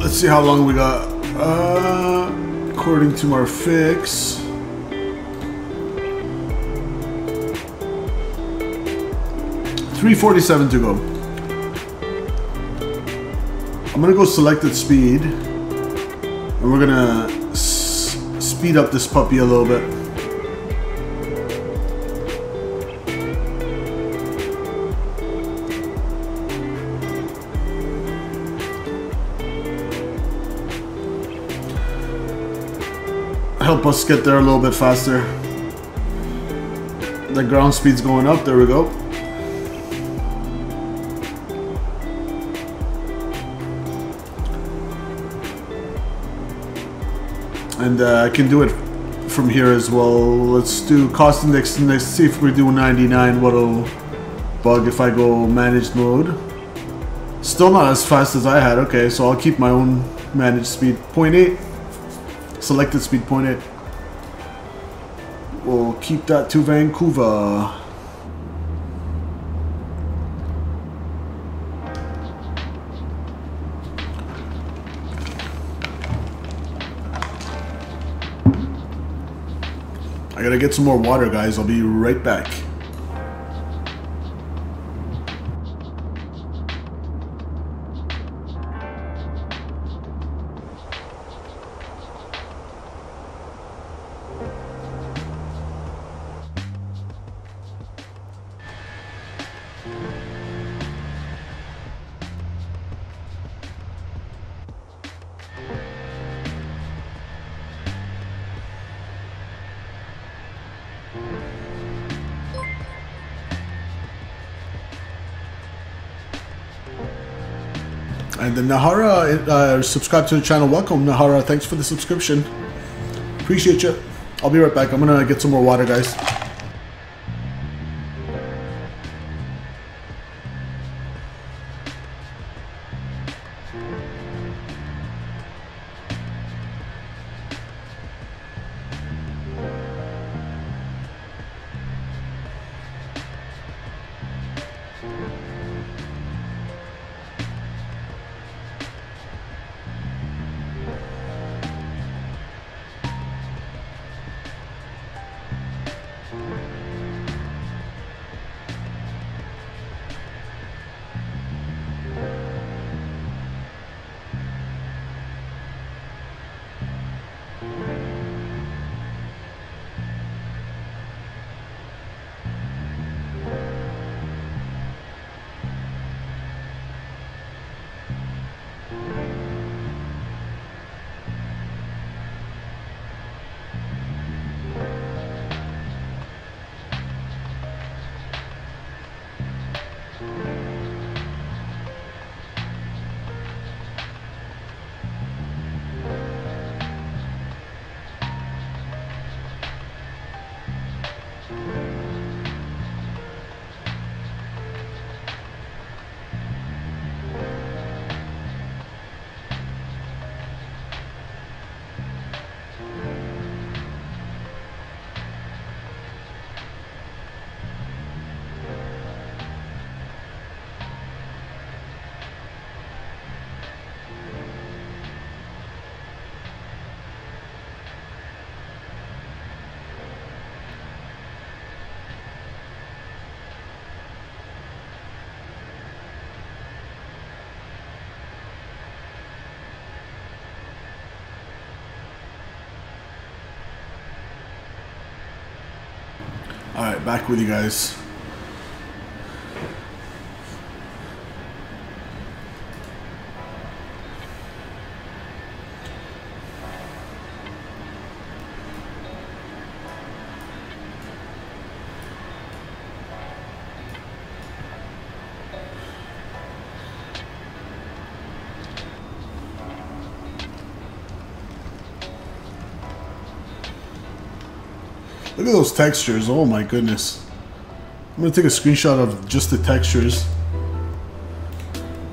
See how long we got. According to our fix, $3:47 to go. I'm gonna go selected speed, and we're gonna speed up this puppy a little bit. Help us get there a little bit faster. The ground speed's going up. There we go. And I can do it from here as well. Let's do cost index next. See if we do 99. What'll bug if I go managed mode? Still not as fast as I had. Okay, so I'll keep my own managed speed. 0.8. Selected speed 0.8. We'll keep that to Vancouver. I gotta get some more water, guys. I'll be right back. And the Nahara subscribed to the channel. Welcome, Nahara. Thanks for the subscription. Appreciate you. I'll be right back. I'm gonna get some more water, guys. Alright, back with you guys. Look at those textures, oh my goodness. I'm gonna take a screenshot of just the textures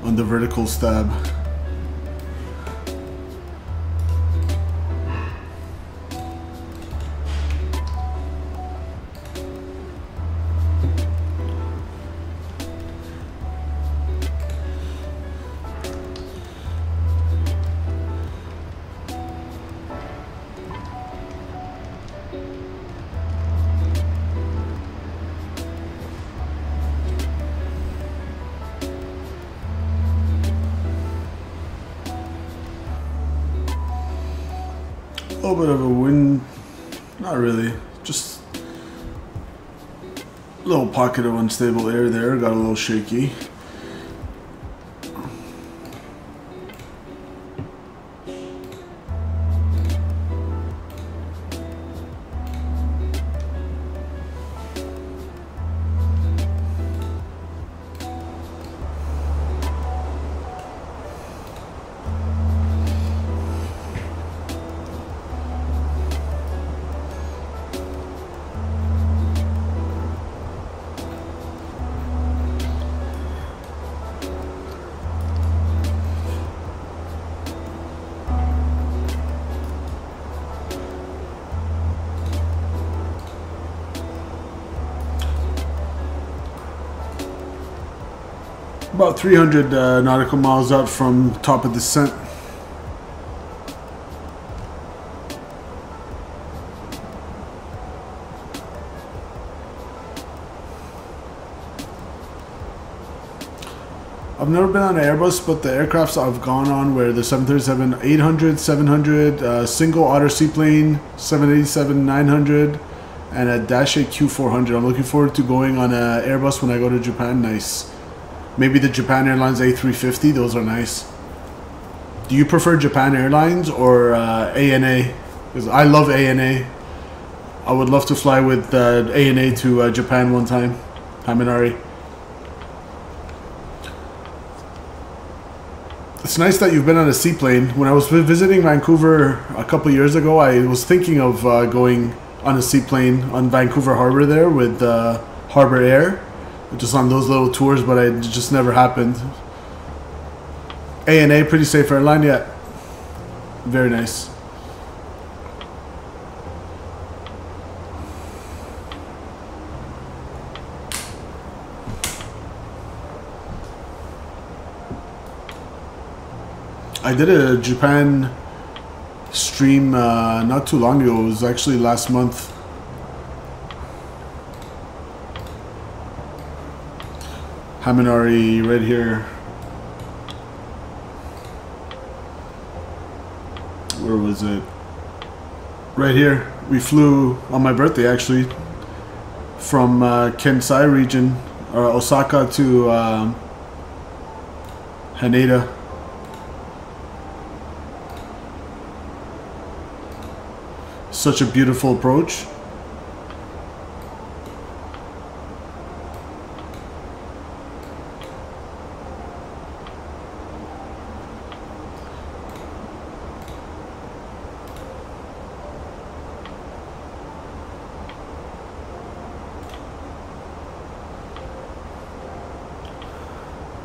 on the verticals tab. Pocket of unstable air there, got a little shaky. About 300 nautical miles up from top of descent. I've never been on an Airbus, but the aircrafts I've gone on were the 737, 800, 700, single otter seaplane, 787, 900, and a Dash 8 Q400. I'm looking forward to going on an Airbus when I go to Japan. Nice. Maybe the Japan Airlines A350, those are nice. Do you prefer Japan Airlines or ANA? Because I love ANA. I would love to fly with ANA to Japan one time. Haminari. It's nice that you've been on a seaplane. When I was visiting Vancouver a couple years ago, I was thinking of going on a seaplane on Vancouver Harbor there with Harbor Air. Just on those little tours, but it just never happened. ANA, pretty safe airline, yeah. Very nice. I did a Japan stream not too long ago. It was actually last month. Haminari right here. Where was it? Right here. We flew on my birthday actually from Kansai region or Osaka to Haneda. Such a beautiful approach.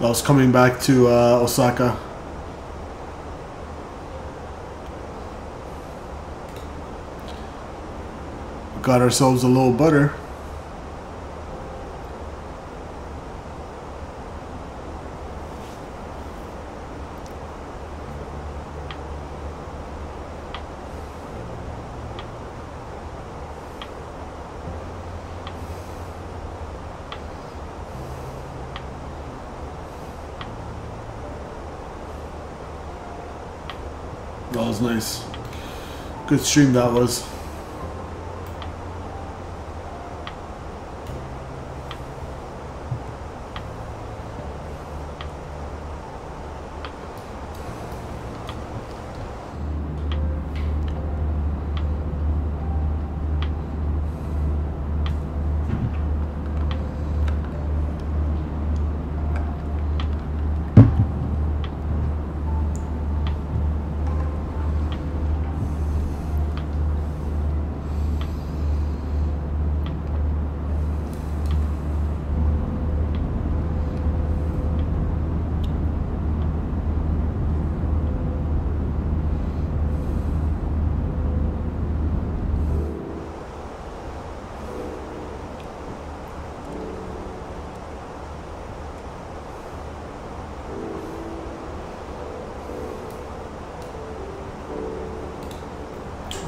I was coming back to Osaka. Got ourselves a little butter. Nice. Good stream that was.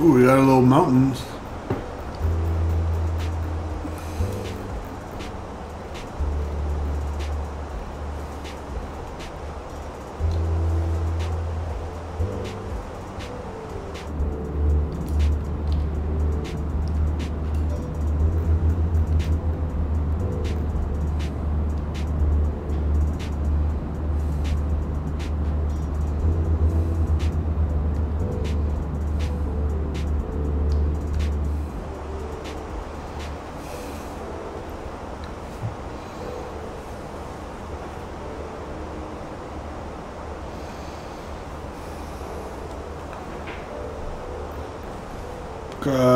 Ooh, we got a little mountains.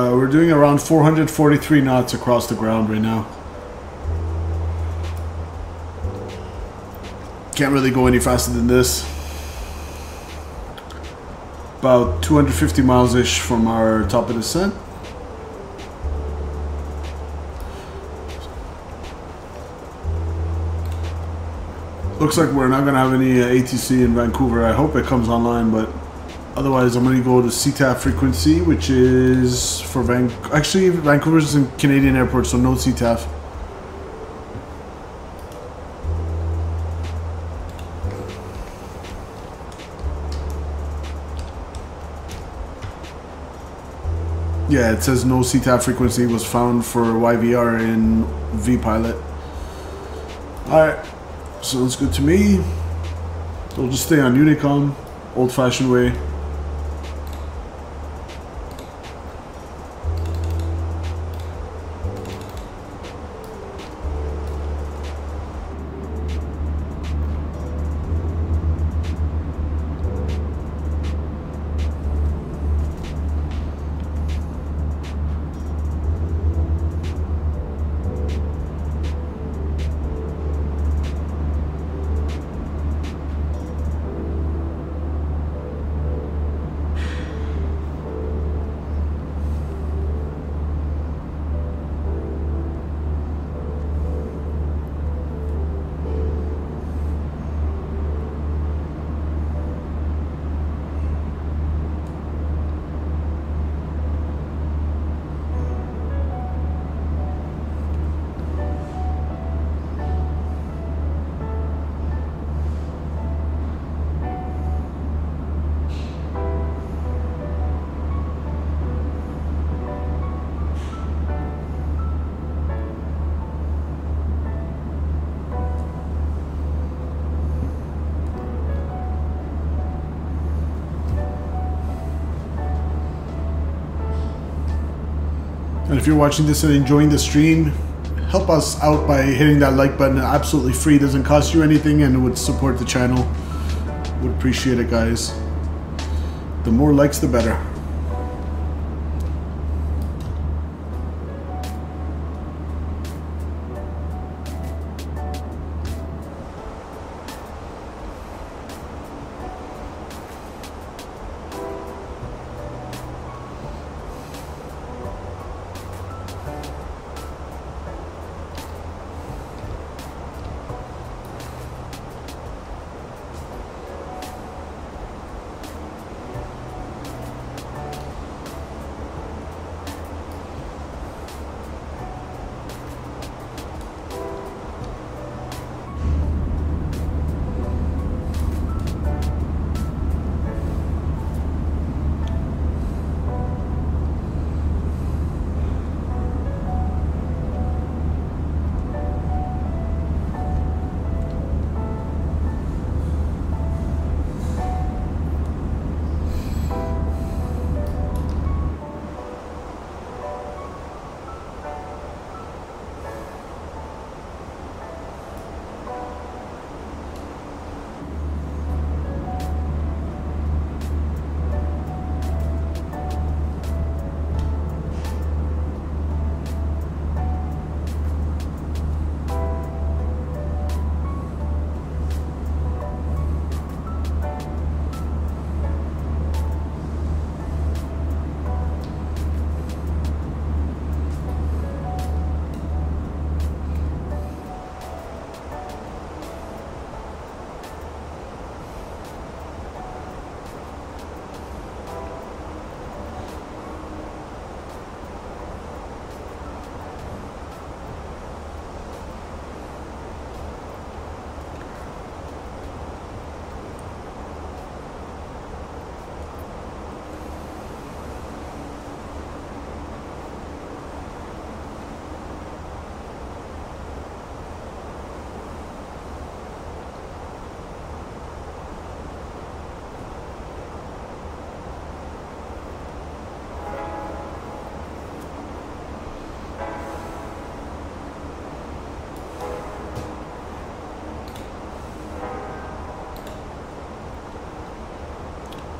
We're doing around 443 knots across the ground right now. Can't really go any faster than this. About 250 miles-ish from our top of descent. Looks like we're not going to have any ATC in Vancouver. I hope it comes online, but... Otherwise, I'm going to go to CTAF frequency, which is for Vancouver. Actually, Vancouver is a Canadian airport, so no CTAF. Yeah, it says no CTAF frequency was found for YVR in VPilot. Alright, sounds good to me. We'll just stay on Unicom, old-fashioned way. If you're watching this and enjoying the stream, help us out by hitting that like button. Absolutely free, doesn't cost you anything, and it would support the channel. Would appreciate it, guys. The more likes, the better.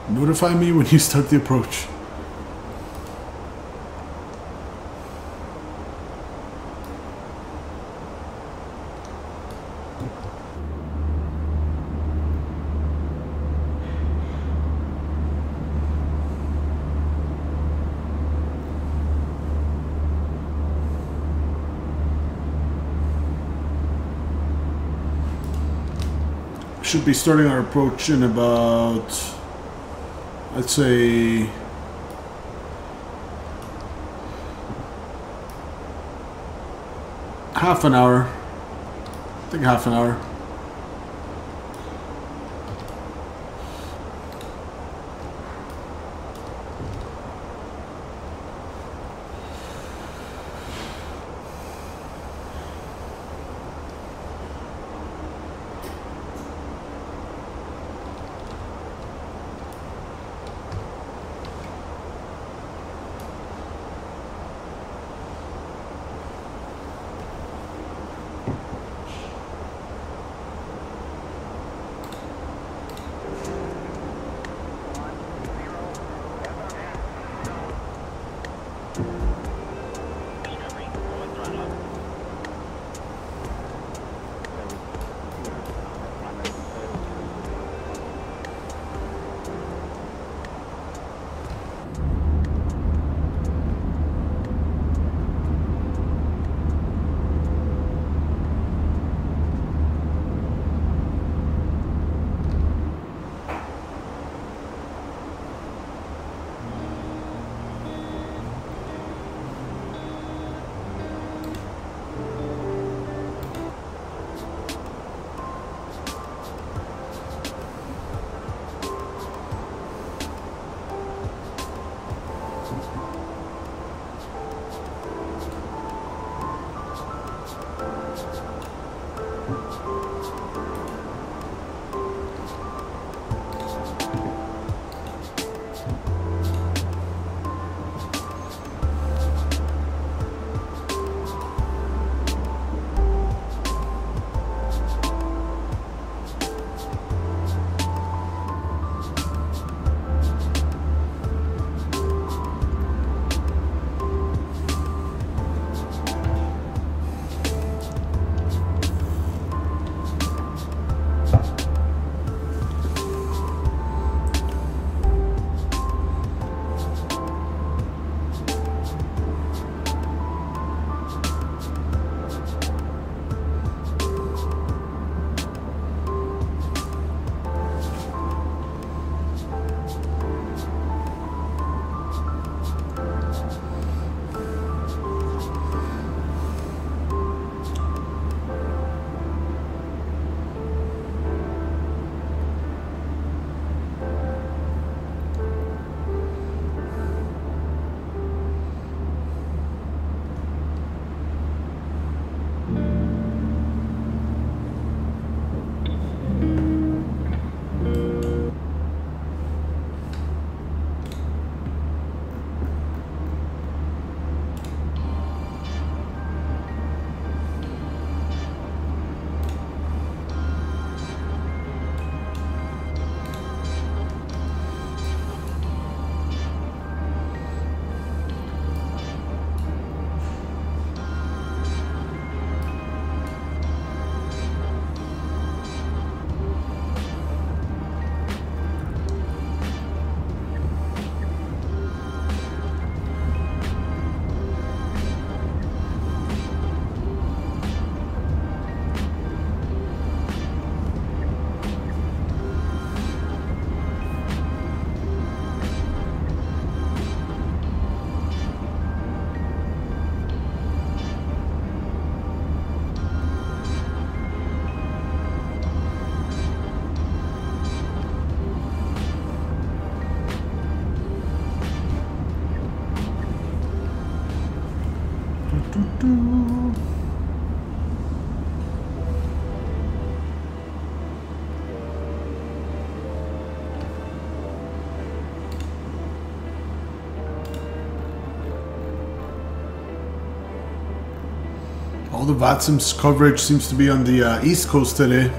Notify me when you start the approach. Should be starting our approach in about, let's say, 30 minutes. I think 30 minutes. All the VATSIM's coverage seems to be on the East Coast today.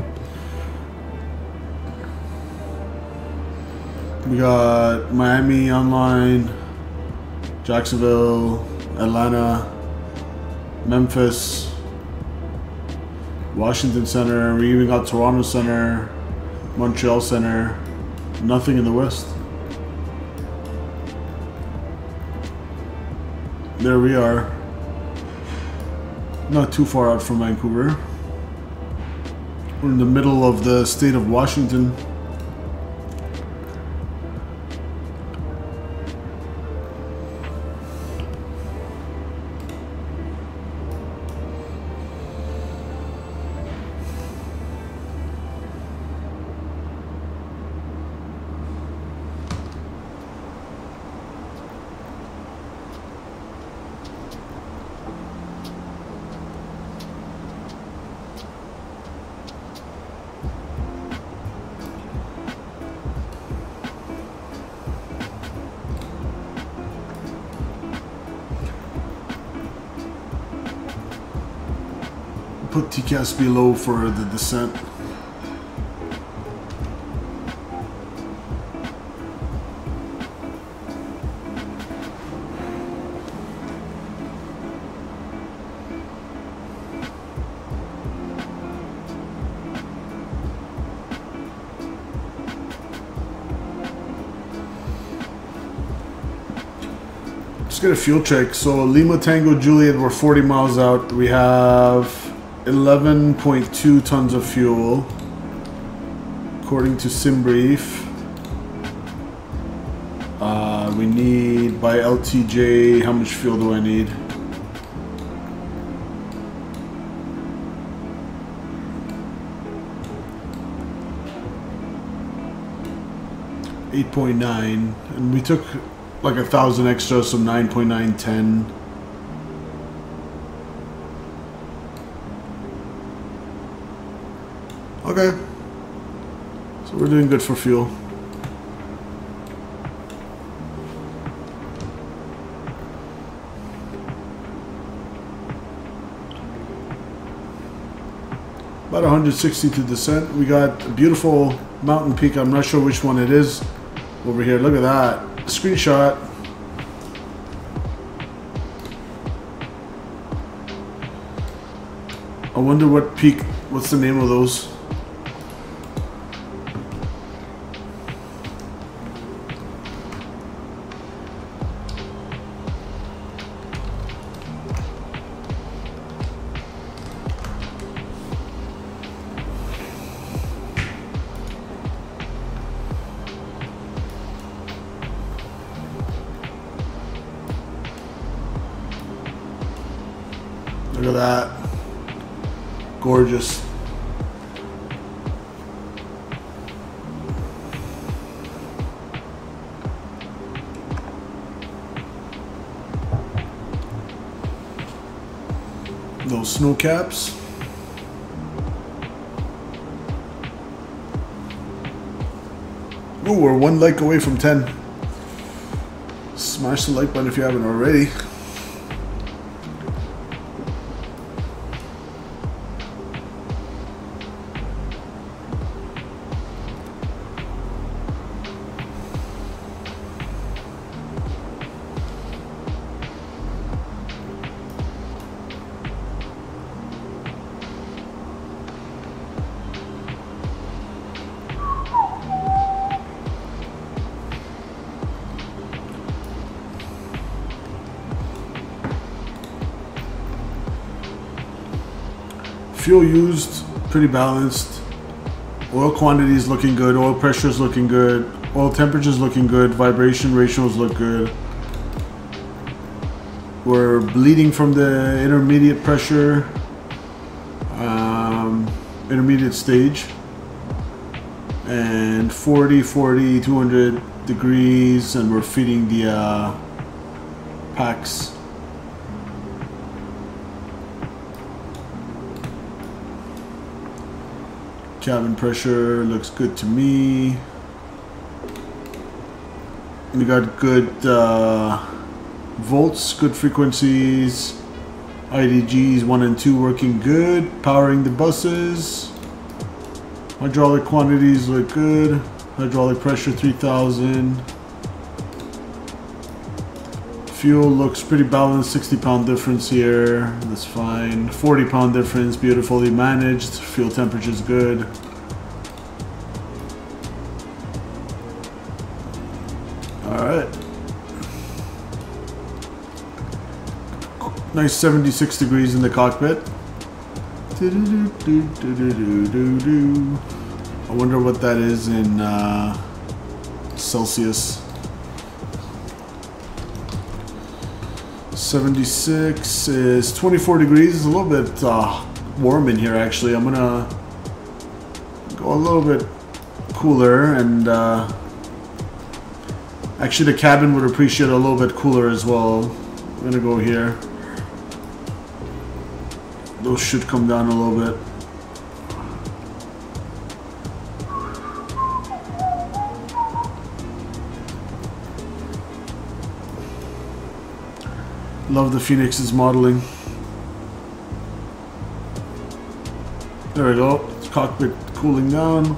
We got Miami online, Jacksonville, Atlanta, Memphis, Washington Center. We even got Toronto Center, Montreal Center. Nothing in the West. There we are. Not too far out from Vancouver. We're in the middle of the state of Washington. TCAS below for the descent. Just get a fuel check. So Lima Tango Juliet, we're 40 miles out. We have 11.2 tons of fuel, according to Simbrief. We need, by LTJ, how much fuel do I need? $8.9, and we took like 1,000 extra, so 9.910. Okay, so we're doing good for fuel. About 160 to descent. We got a beautiful mountain peak. I'm not sure which one it is over here. Look at that. Screenshot. I wonder what peak, what's the name of those? Look at that. Gorgeous. Those snow caps. Ooh, we're one like away from 10. Smash the like button if you haven't already. Fuel used, pretty balanced. Oil quantity is looking good. Oil pressure is looking good. Oil temperature is looking good. Vibration ratios look good. We're bleeding from the intermediate pressure, intermediate stage. And 40, 200 degrees, and we're feeding the packs. Cabin pressure looks good to me. We got good volts, good frequencies. IDGs 1 and 2 working good. Powering the buses. Hydraulic quantities look good. Hydraulic pressure 3,000. Fuel looks pretty balanced, 60-pound difference here, that's fine. 40-pound difference, beautifully managed. Fuel temperature is good. Alright. Nice 76 degrees in the cockpit. I wonder what that is in Celsius. 76 is 24 degrees. It's a little bit warm in here, actually. I'm gonna go a little bit cooler, and actually the cabin would appreciate a little bit cooler as well. I'm gonna go here. Those should come down a little bit. Love the Fenix's modeling. There we go. It's cockpit cooling down.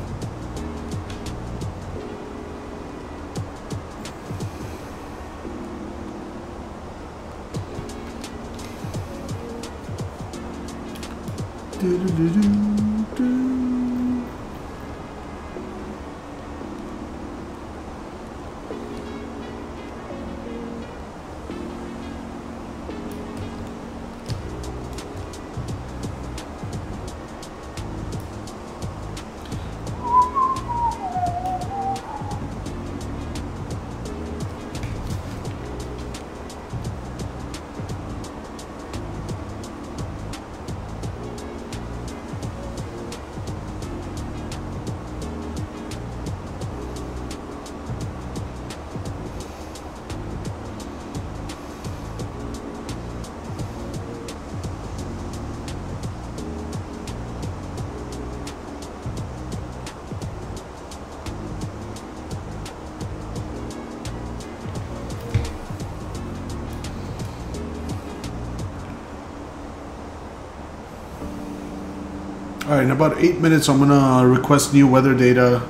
Alright, in about 8 minutes I'm going to request new weather data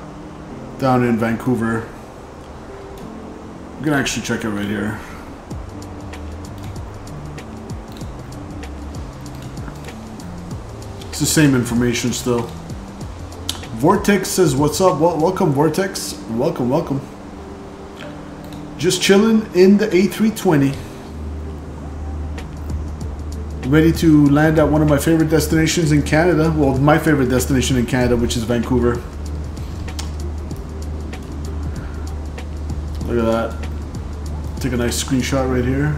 down in Vancouver. I'm going to actually check it right here. It's the same information still. Vortex says, what's up? Welcome, Vortex. Welcome, welcome. Just chilling in the A320. Ready to land at one of my favorite destinations in Canada. Well, my favorite destination in Canada, which is Vancouver. Look at that. Take a nice screenshot right here.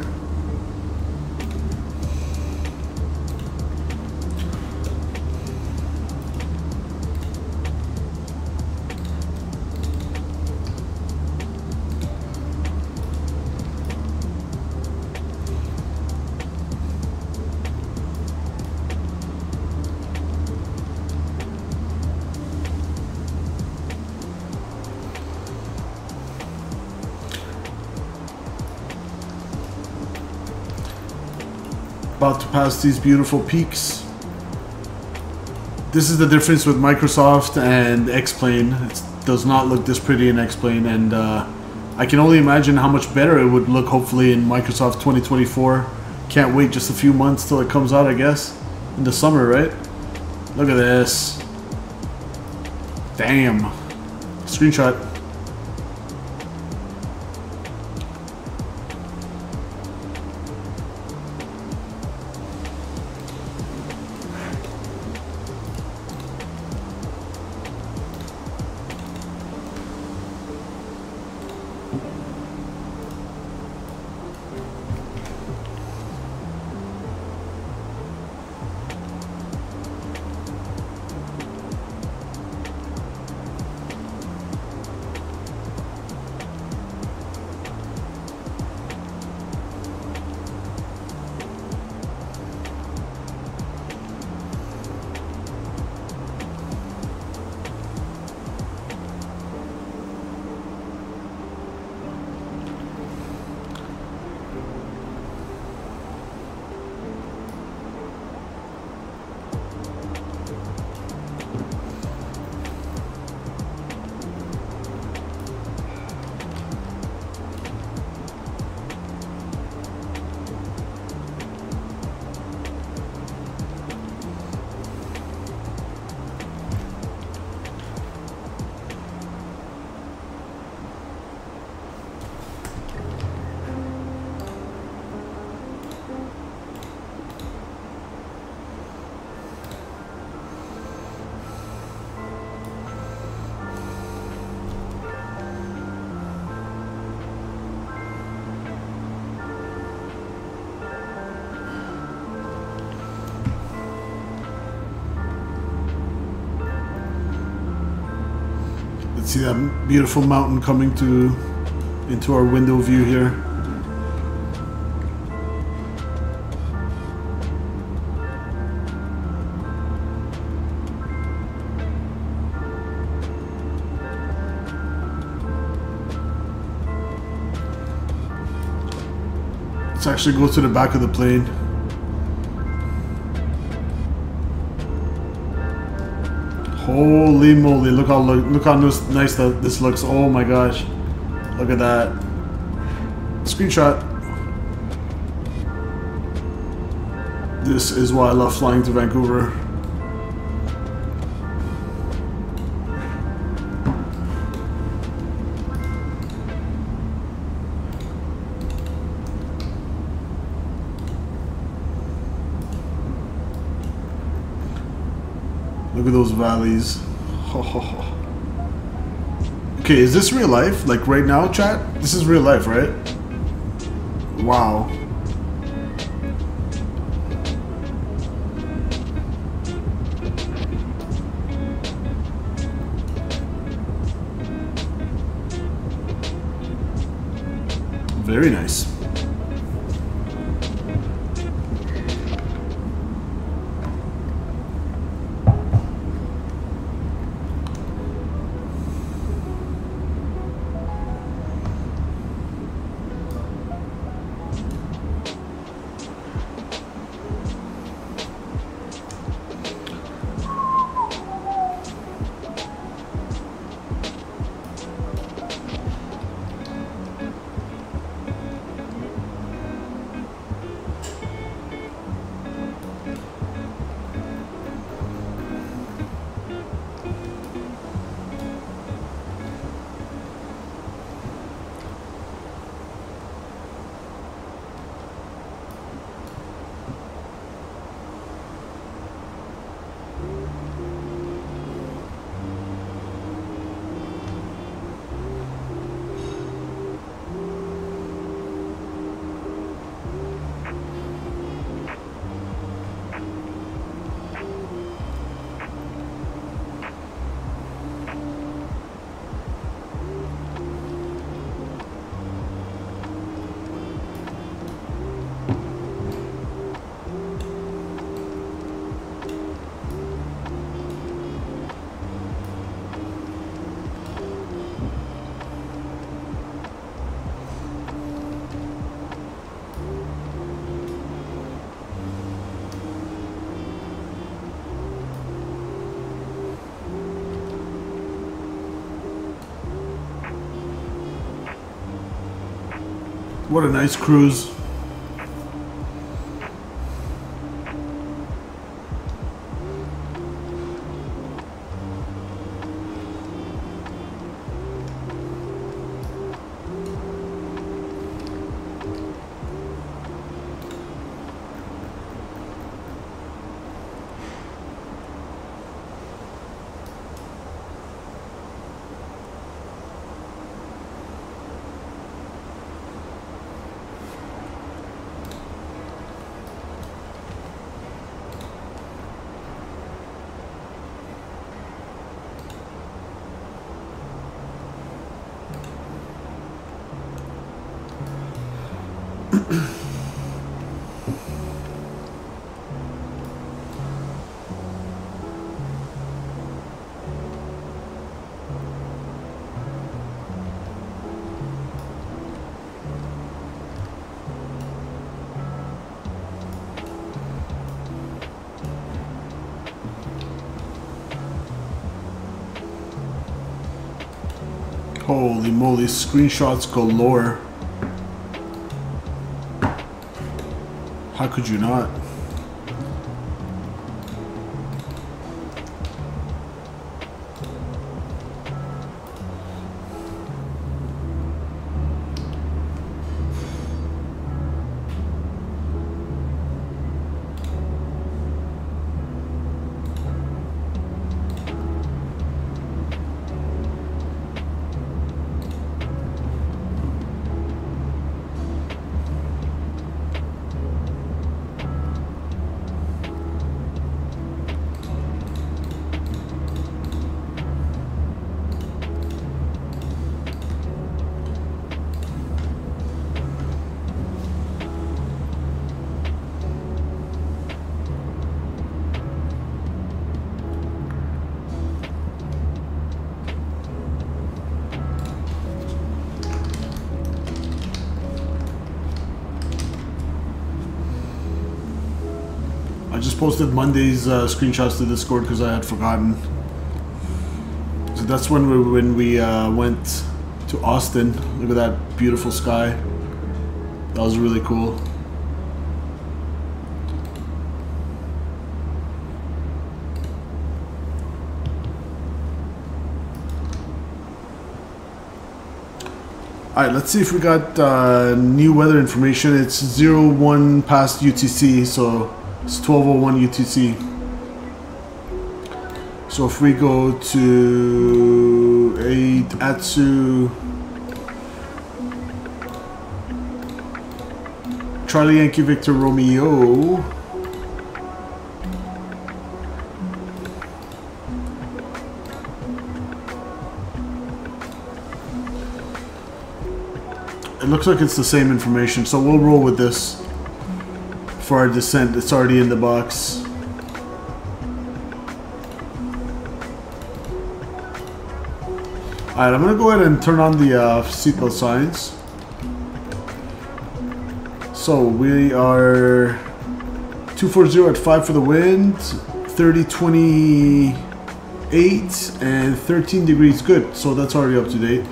About to pass these beautiful peaks. This is the difference with Microsoft and X-Plane. It does not look this pretty in X-Plane, and I can only imagine how much better it would look hopefully in Microsoft 2024. Can't wait just a few months till it comes out, I guess. In the summer, right? Look at this. Damn. Screenshot. See that beautiful mountain coming into our window view here. Let's actually go to the back of the plane. Holy moly! Look how nice that this looks. Oh my gosh! Look at that screenshot. This is why I love flying to Vancouver. Look at those valleys. Ho, ho, ho. Okay, is this real life? Like right now, chat? This is real life, right? Wow. Very nice. What a nice cruise. Holy moly, screenshots galore. How could you not? posted Monday's screenshots to Discord because I had forgotten. So that's when we went to Austin. Look at that beautiful sky. That was really cool. Alright, let's see if we got new weather information. It's 01 past UTC, so it's 12:01 UTC. So if we go to Atsu, Charlie Yankee Victor Romeo. It looks like it's the same information, so we'll roll with this for our descent. It's already in the box. Alright, I'm gonna go ahead and turn on the seatbelt signs. So we are 240 at 5 for the wind, 3028 and 13 degrees. Good, so that's already up to date.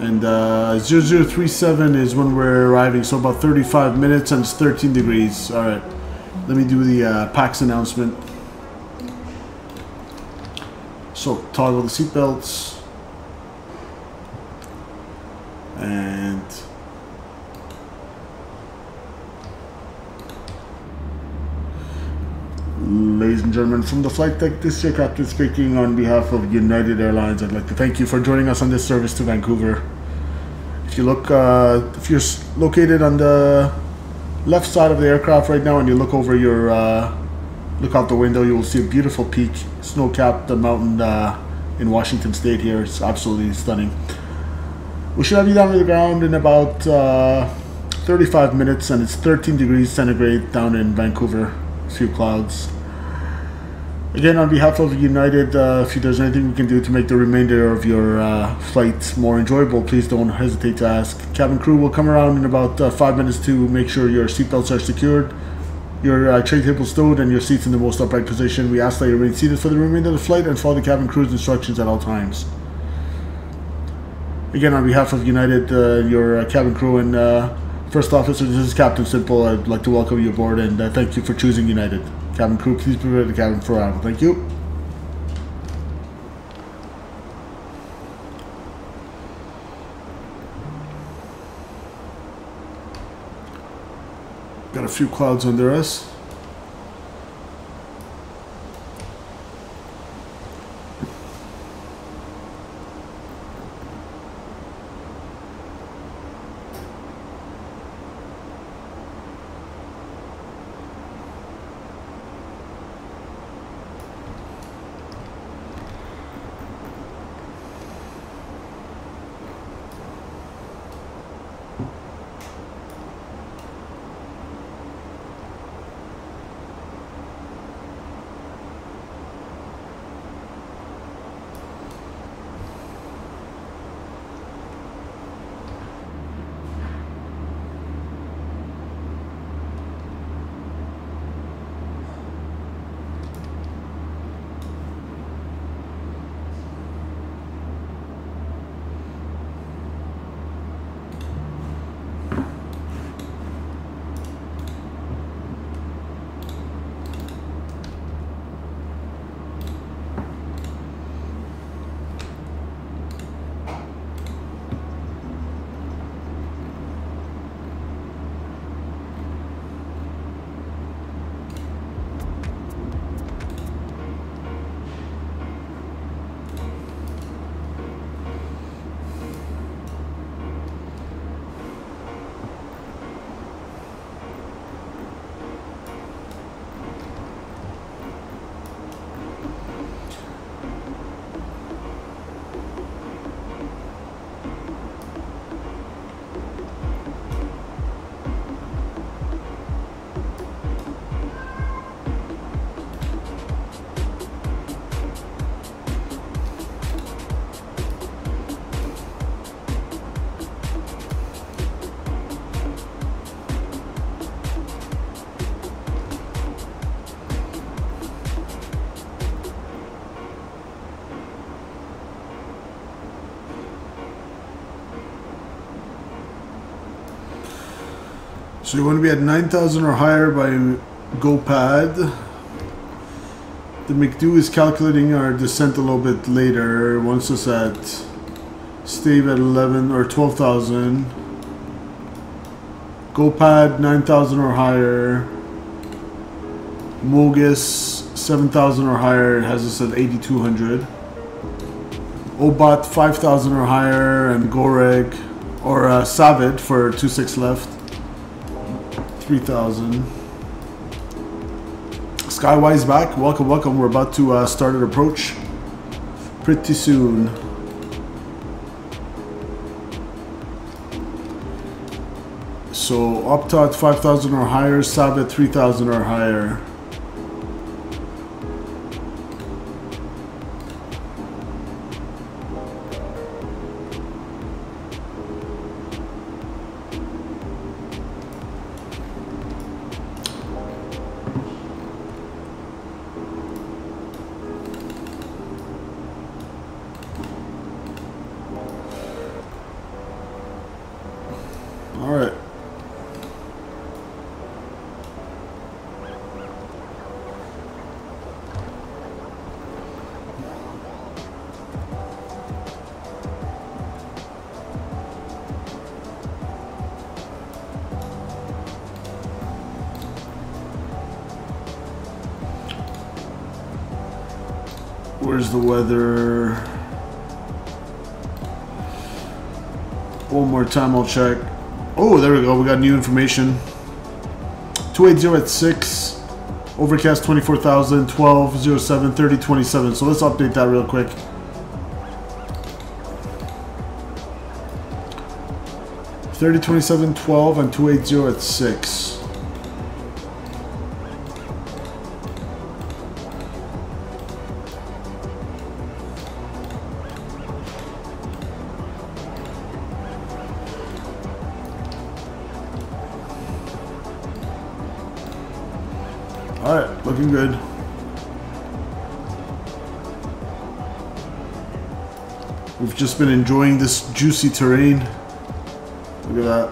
And 0037 is when we're arriving, so about 35 minutes and it's 13 degrees. All right, let me do the PAX announcement. So toggle the seatbelts. And ladies and gentlemen, from the flight deck, this is your captain speaking on behalf of United Airlines. I'd like to thank you for joining us on this service to Vancouver. If you look, if you're located on the left side of the aircraft right now and you look over your, look out the window, you will see a beautiful peak, snow-capped mountain in Washington State here. It's absolutely stunning. We should have you down to the ground in about 35 minutes, and it's 13 degrees centigrade down in Vancouver. A few clouds. Again, on behalf of United, if there's anything we can do to make the remainder of your flight more enjoyable, please don't hesitate to ask. Cabin crew will come around in about 5 minutes to make sure your seatbelts are secured, your tray table stowed, and your seats in the most upright position. We ask that you remain seated for the remainder of the flight and follow the cabin crew's instructions at all times. Again, on behalf of United, your cabin crew and first officer, this is Captain Simple. I'd like to welcome you aboard and thank you for choosing United. Cabin crew, please prepare the cabin for arrival. Thank you. Got a few clouds under us. So you want to be at 9,000 or higher by GoPad. The McDo is calculating our descent a little bit later. Once it's at stave at 11 or 12,000. GoPad 9,000 or higher. Mogus 7,000 or higher has us at 8,200. Obat 5,000 or higher, and Goreg or Savit for 26 left. 3,000. Skywise back. Welcome, welcome. We're about to start an approach pretty soon. So Opta at 5,000 or higher, Sab at 3,000 or higher. Where's the weather? One more time, I'll check. Oh, there we go. We got new information. 280 at 6. Overcast 24,000, 12:07, 30:27. So let's update that real quick. Thirty 27, 12, and 280 at 6. Good. We've just been enjoying this juicy terrain. Look at that.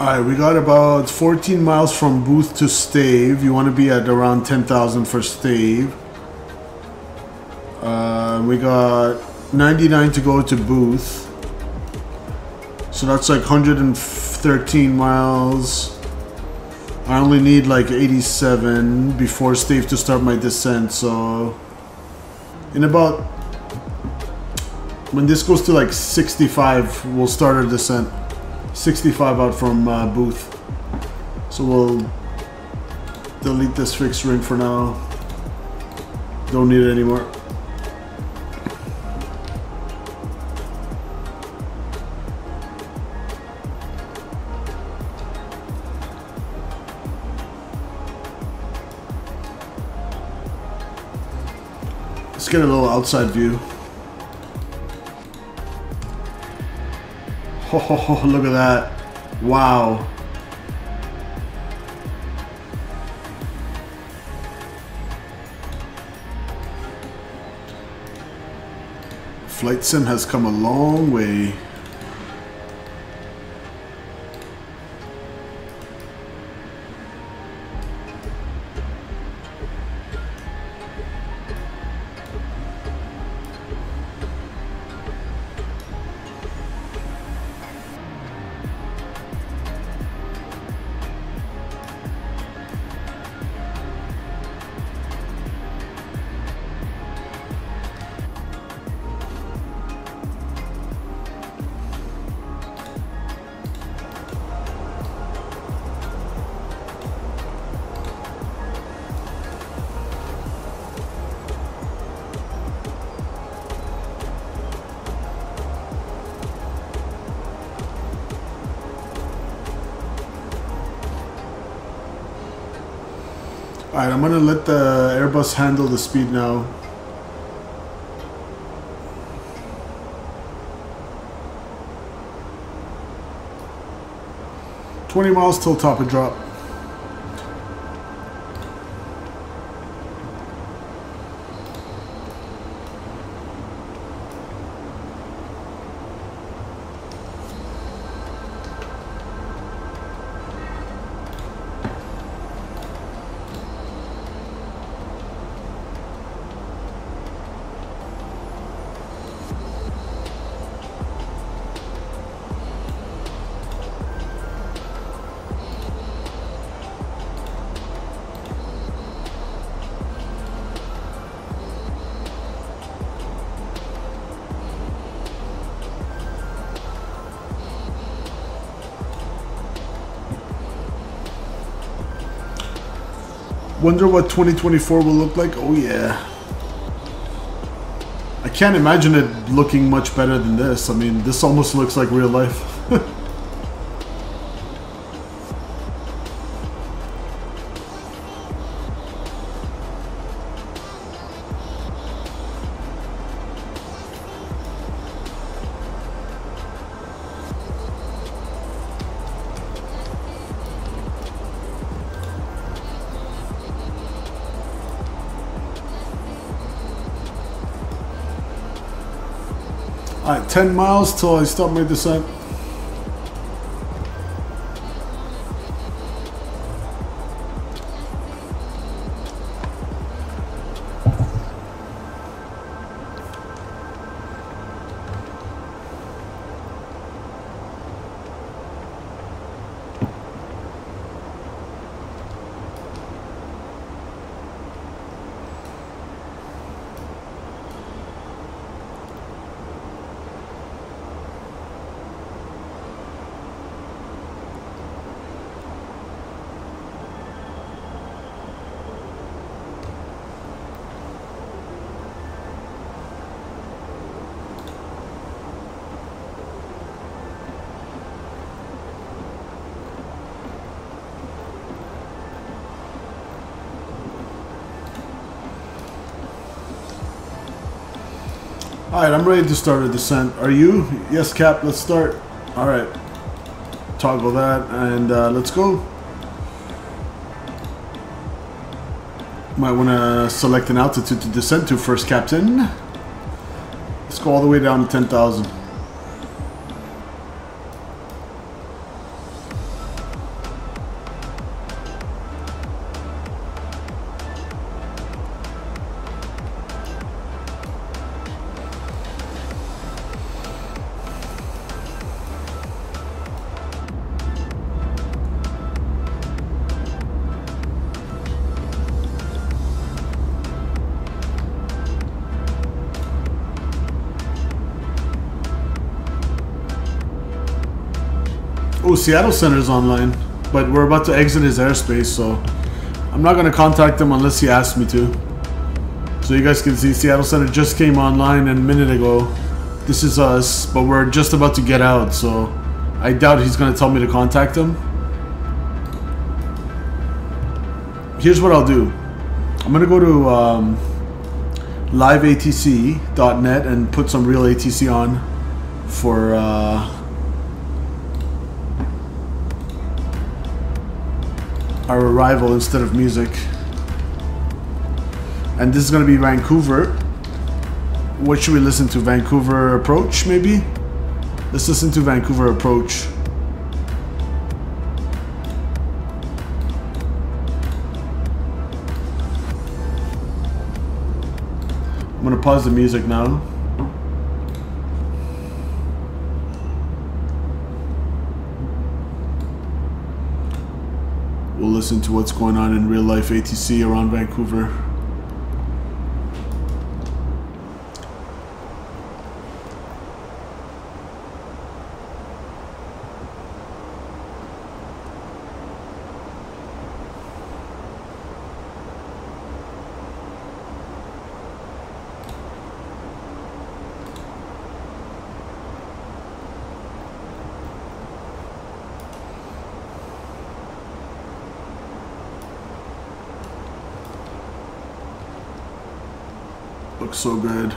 Alright, we got about 14 miles from booth to stave. You want to be at around 10,000 for stave. We got 99 to go to booth. So that's like 113 miles. I only need like 87 before stave to start my descent. So in about, when this goes to like 65, we'll start our descent. 65 out from booth. So we'll delete this fixed ring for now. Don't need it anymore. Let's get a little outside view. Oh, look at that. Wow. Flight Sim has come a long way. Alright, I'm gonna let the Airbus handle the speed now. $20 miles till top of drop. Wonder what 2024 will look like? Oh yeah. I can't imagine it looking much better than this. I mean, this almost looks like real life. Alright, 10 miles till I stop my descent. Alright, I'm ready to start a descent. Are you? Yes, Cap, let's start. Alright. Toggle that and let's go. Might want to select an altitude to descend to first, Captain. Let's go all the way down to 10,000. Seattle Center's online, but we're about to exit his airspace, so I'm not going to contact him unless he asks me to. So you guys can see Seattle Center just came online a minute ago. This is us, but we're just about to get out, so I doubt he's going to tell me to contact him. Here's what I'll do. I'm going to go to liveatc.net and put some real ATC on for our arrival instead of music. And this is going to be Vancouver. What should we listen to? Vancouver Approach, maybe? Let's listen to Vancouver Approach. I'm going to pause the music now. We'll listen to what's going on in real life ATC around Vancouver. So good. Further 130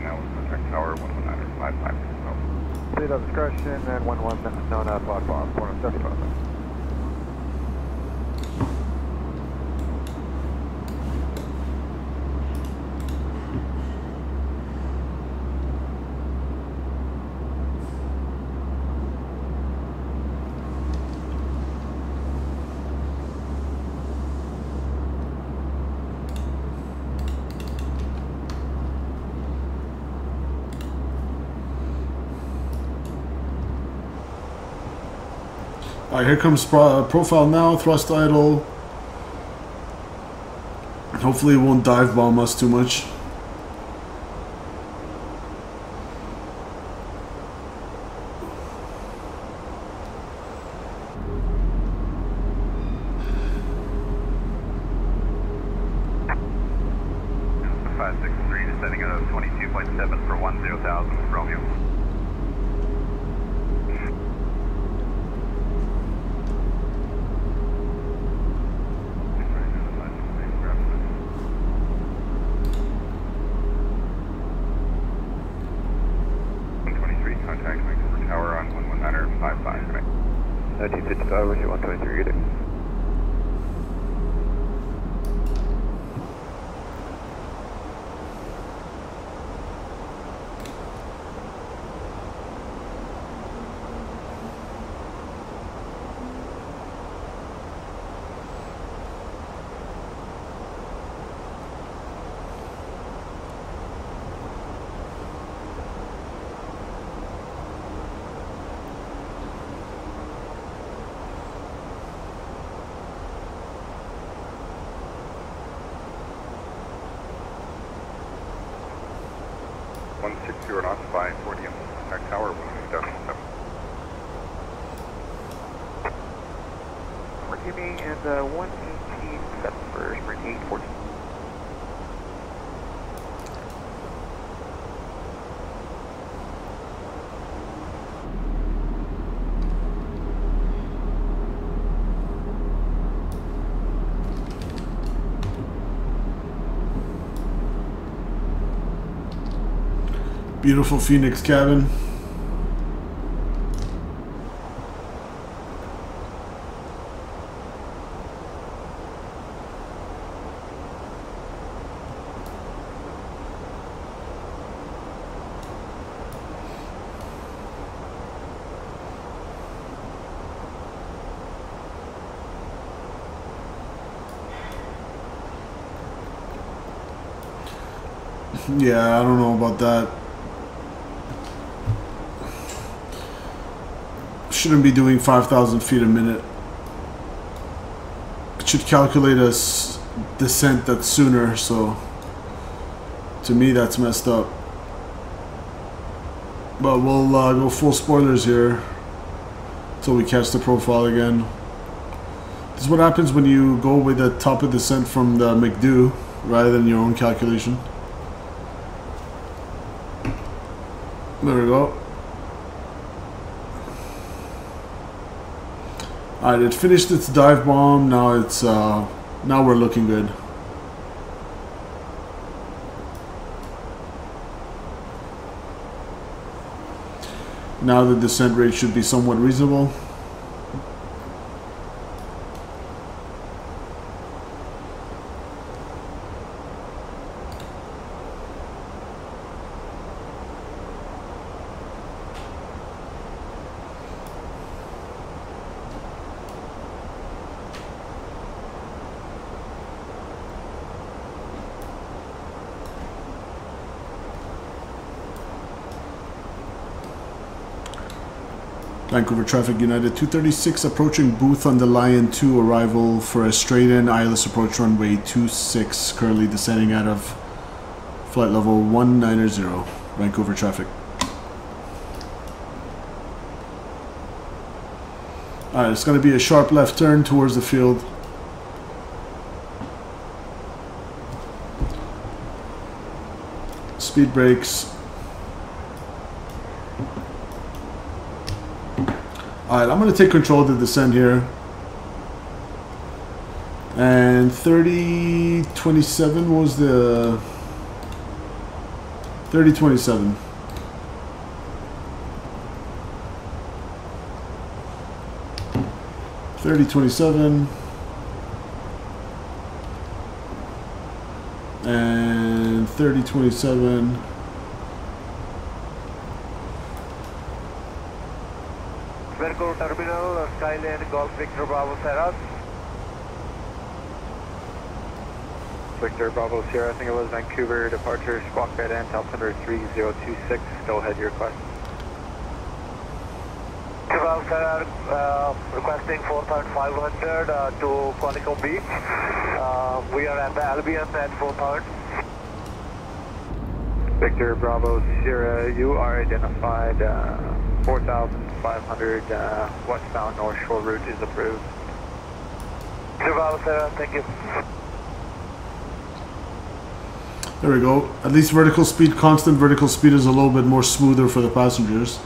now, contact tower 119.55. State of discretion and 117 known at platform here comes profile now, thrust idle. Hopefully it won't dive bomb us too much. Beautiful Phoenix cabin. Yeah, I don't know about that. Shouldn't be doing 5,000 feet a minute. It should calculate a descent that's sooner, so to me that's messed up. But we'll go full spoilers here until we catch the profile again. This is what happens when you go with the top of descent from the McDo rather than your own calculation. There we go. Alright, it finished its dive bomb. Now it's now we're looking good. Now the descent rate should be somewhat reasonable. Vancouver Traffic United 236 approaching booth on the Lion 2 arrival for a straight-in ILS approach runway 26, currently descending out of flight level 190, Vancouver Traffic. Alright, it's going to be a sharp left turn towards the field. Speed brakes. Alright, I'm going to take control of the descent here. And 3027 was the... 3027. And 3027. Verco Terminal, Skyland, Golf Victor Bravo Sierra. Victor Bravo Sierra, I think it was Vancouver, departure, squawk guidance, altimeter 3026, go ahead, your request. Bravo Sierra, requesting 4,500 to Quantico Beach. We are at the Albion at 4,000. Victor Bravo Sierra, you are identified. 4,500 westbound North Shore route is approved. Thank you. There we go. At least vertical speed, constant vertical speed is a little bit more smoother for the passengers.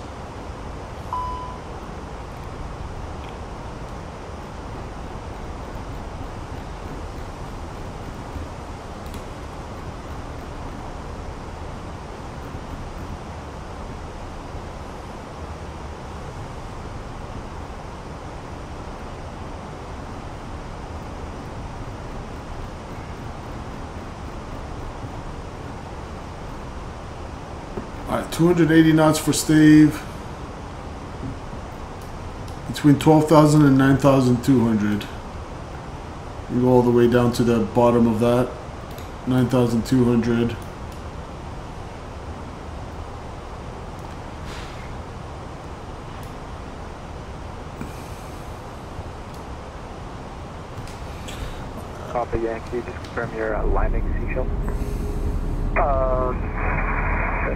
Alright, 280 knots for Stave, between 12,000 and 9,200. We go all the way down to the bottom of that, 9,200. Papa Yankee, just confirm your landing seashell.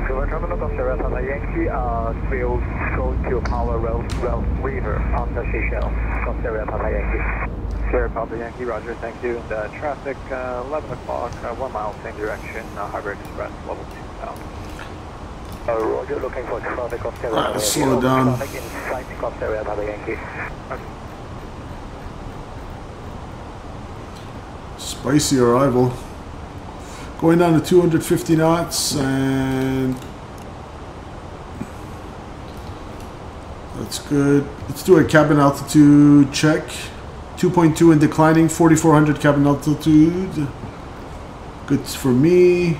Vancouver Terminal, Dr. Ratana Yankee, will go to Power Rail River on the Seychelles, Dr. Ratana Yankee. Sir, Papa Yankee, roger, thank you. The traffic, 11 o'clock, 1 mile, same direction, Harbor Express, level 2 south. Roger, looking for traffic, Dr. Ratana Yankee. Slow down. Traffic in sight, Dr. Ratana Yankee. Spicy arrival. Going down to 250 knots, and that's good. Let's do a cabin altitude check. 2.2 and declining, 4,400 cabin altitude. Good for me.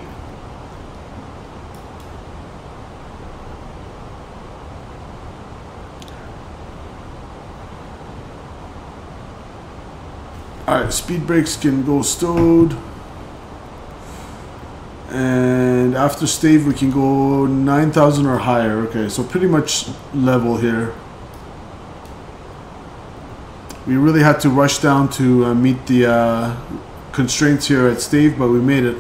All right, speed brakes can go stowed. And after stave, we can go 9,000 or higher. Okay, so pretty much level here. We really had to rush down to meet the constraints here at stave, but we made it.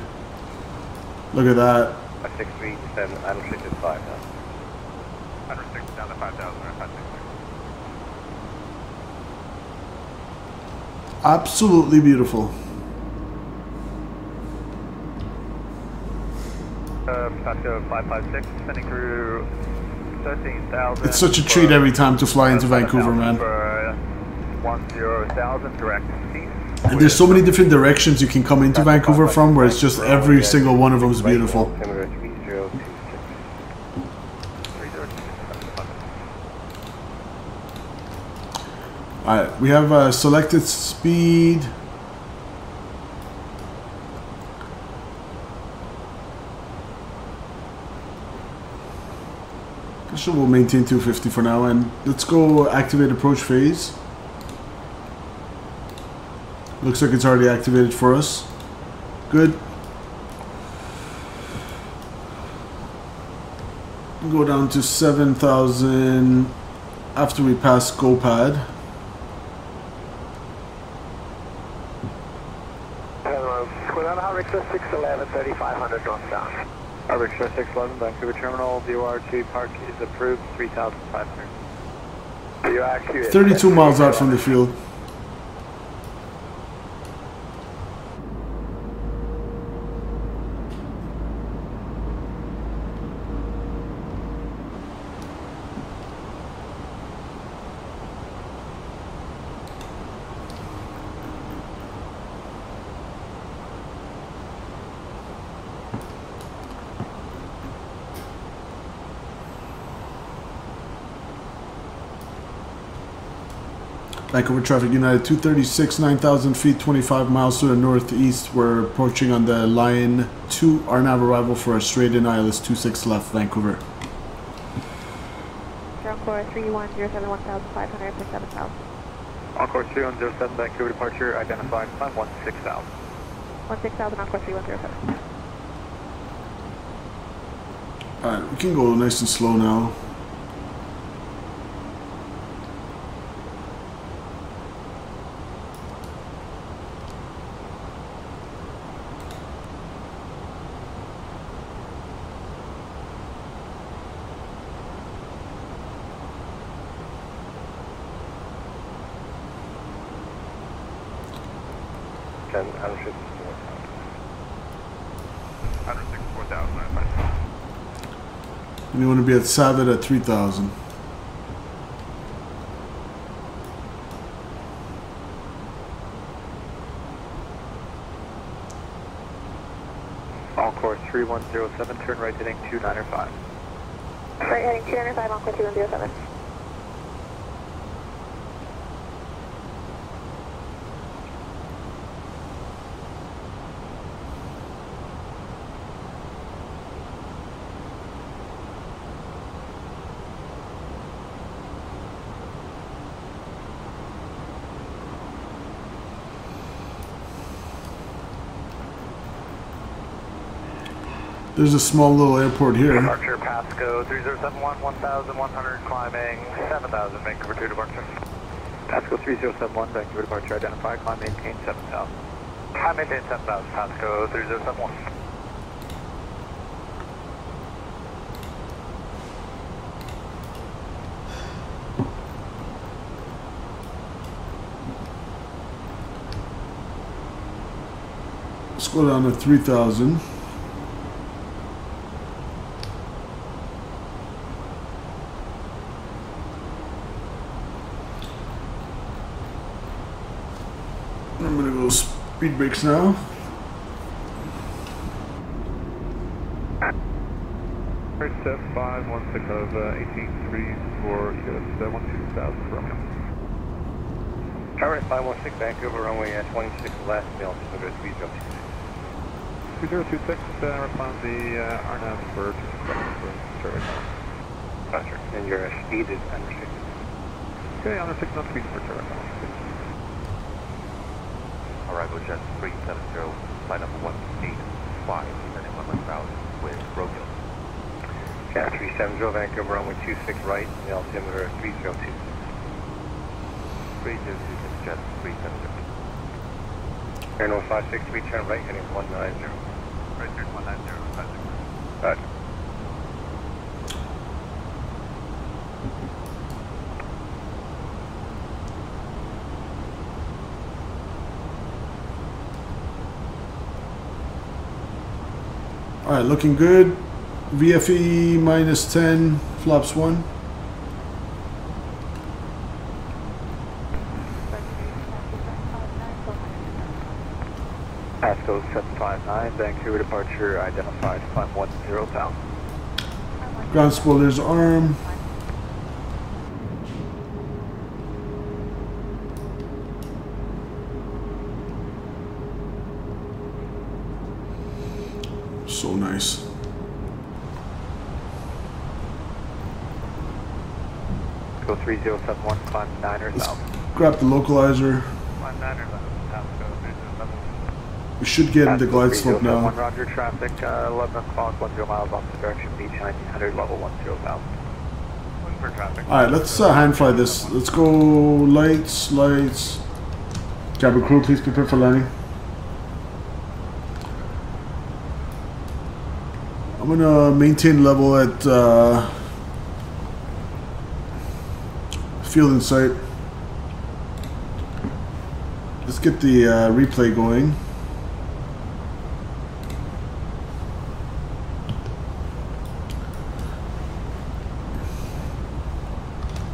Look at that. 563, 7, I don't think it's 5 now. 106 down to 5,000 or 563. Absolutely beautiful. Pasco 556, sending through 13,000. It's such a treat every time to fly into Vancouver, man. 10,000 direct east. And there's so many different directions you can come into Vancouver from, where it's just every single one of them is beautiful. Alright, we have selected speed. Actually, we'll maintain 250 for now, and let's go activate approach phase. Looks like it's already activated for us. Good. Go down to 7,000 after we pass GoPad. Hello, Harbor Express 611, 3500 north south. Harbor Express 611, Vancouver Terminal, VOR2 park is approved, 3,500. 32 miles out from the field. Vancouver traffic, United 236, 9,000 feet, 25 miles to the northeast. We're approaching on the Lion 2. Our nav arrival for a straight-in aisle is 26 left, Vancouver. Encore 3107, 1,500 for 7 south. Encore 3107, Vancouver departure, identified, 16 south. 16 south and Encore 3107. Alright, we can go nice and slow now. And you want to be at Savit at 3,000. Encore 3107, turn right heading 295. Right heading 295, Encore 3107. There's a small little airport here. Departure Pasco 3071, 1100 climbing 7000 Vancouver 2 departure. Pasco 3071 Vancouver departure identified, climb maintain 7000. Climb maintain 7000 Pasco 3071. Let's go down to 3000. Speed brakes now. Step 516 over 183 for US 12000 for Romeo. Tower 516 Vancouver runway at 26 left, Mail 2026. 2026 respond the RNAV for service. Roger. And your speed is unrestricted. Okay, unrestricted no speed for service. Arrival jet 370, flight number 185, descending 11,000 with Romeo. Jet 370, Vancouver runway 26 right, altimeter 3026. 3026, jet 370. Air 056, return right, heading 190. Right, turn 190, 56. Right. Alright, looking good. VFE minus 10, flaps 1. Pasco 759, Vancouver departure identified, 510,000. Ground spoilers arm. So nice. Go 3071, climb 9er south. Let's grab the localizer. Climb 9er south. We should get the glide slope now. Roger, traffic, 11 o'clock, 10 miles off the direction, beach 1900, level 10 south. Alright, let's hand fly this. Let's go lights, lights. Cabin crew, please prepare for landing. I'm gonna maintain level at field in sight. Let's get the replay going.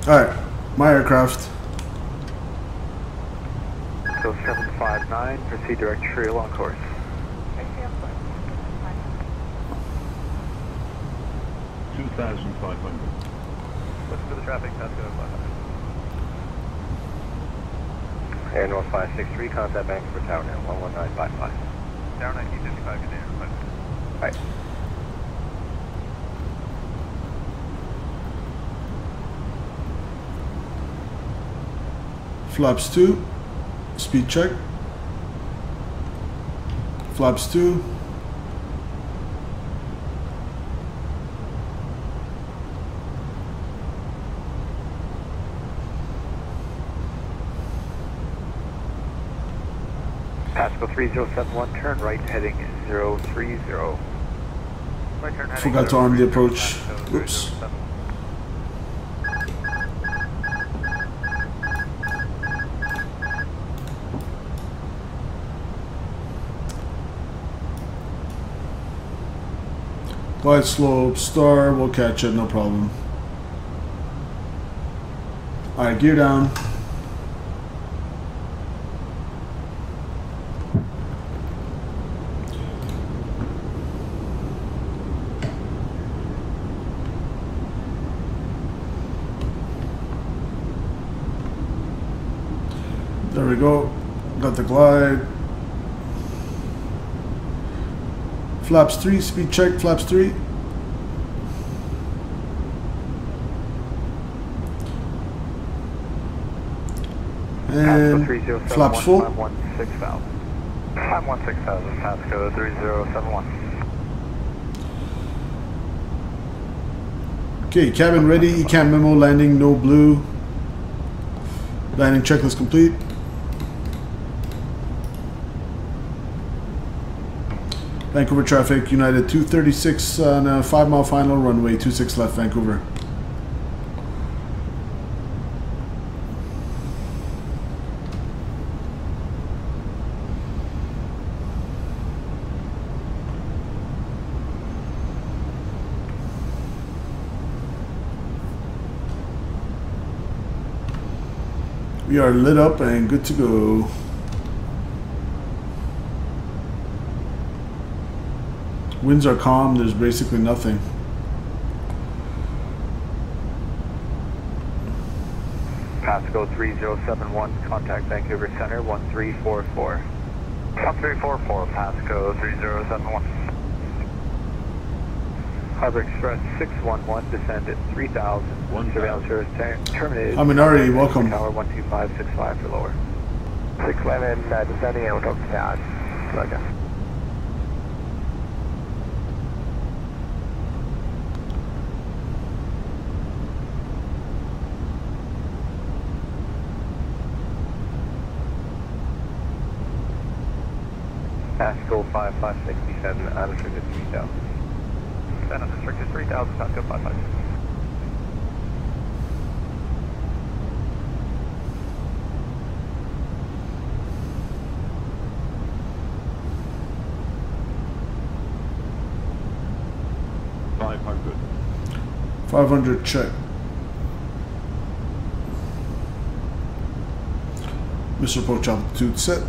Alright, my aircraft. So 759, proceed directory along course. Okay, 2,500. Listen for the traffic, that's good. Air North 563, contact bank for tower now, 11955. Tower 1955, good day. Alright. Flaps 2, speed check. Flaps 2. Pascal 3071, turn right heading 030. Right turn heading. Forgot to arm the approach. Oops. Glide slope, star, we'll catch it, no problem. Alright, gear down. There we go, got the glide. Flaps 3, speed check, flaps 3. And flaps 4. 516,000. 516,000, Pasco 3071. Okay, cabin ready, ECAM memo, landing, no blue. Landing checklist complete. Vancouver traffic, United 236 on a 5-mile final runway, 26 left, Vancouver. We are lit up and good to go. Winds are calm, there's basically nothing. Pasco 3071, contact Vancouver Center 1344. 1344, Pasco 3071. Harbor Express 611, descend at 3000. Surveillance service terminated. Haminari, welcome. Tower 12565 for lower. 611, descending and welcome to Dash. Okay. Pasco 5567, unrestricted 3000. Send unrestricted 3000, Pasco 5567. $500 check. Mr. Approach altitude set.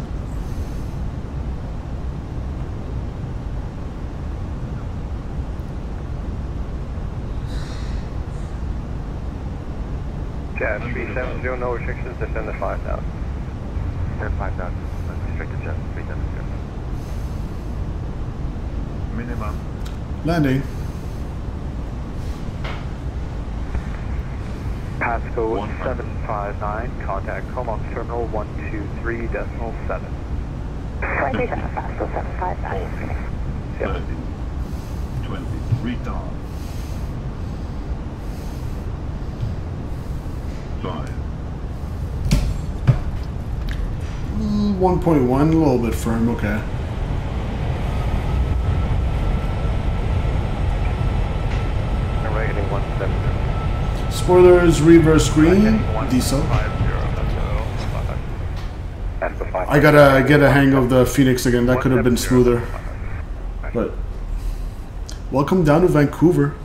Dash 370, no restrictions, descend to 5,000. Descend 5,000, unrestricted jet, 370. minimum. Landing. Passcode 759, contact Comox Terminal 123.7. Flight data, passcode 759. 23 down. 5. 1.1, a little bit firm, okay. Spoilers, reverse green, diesel. I gotta get a hang of the Phoenix again. That could have been smoother. But welcome down to Vancouver.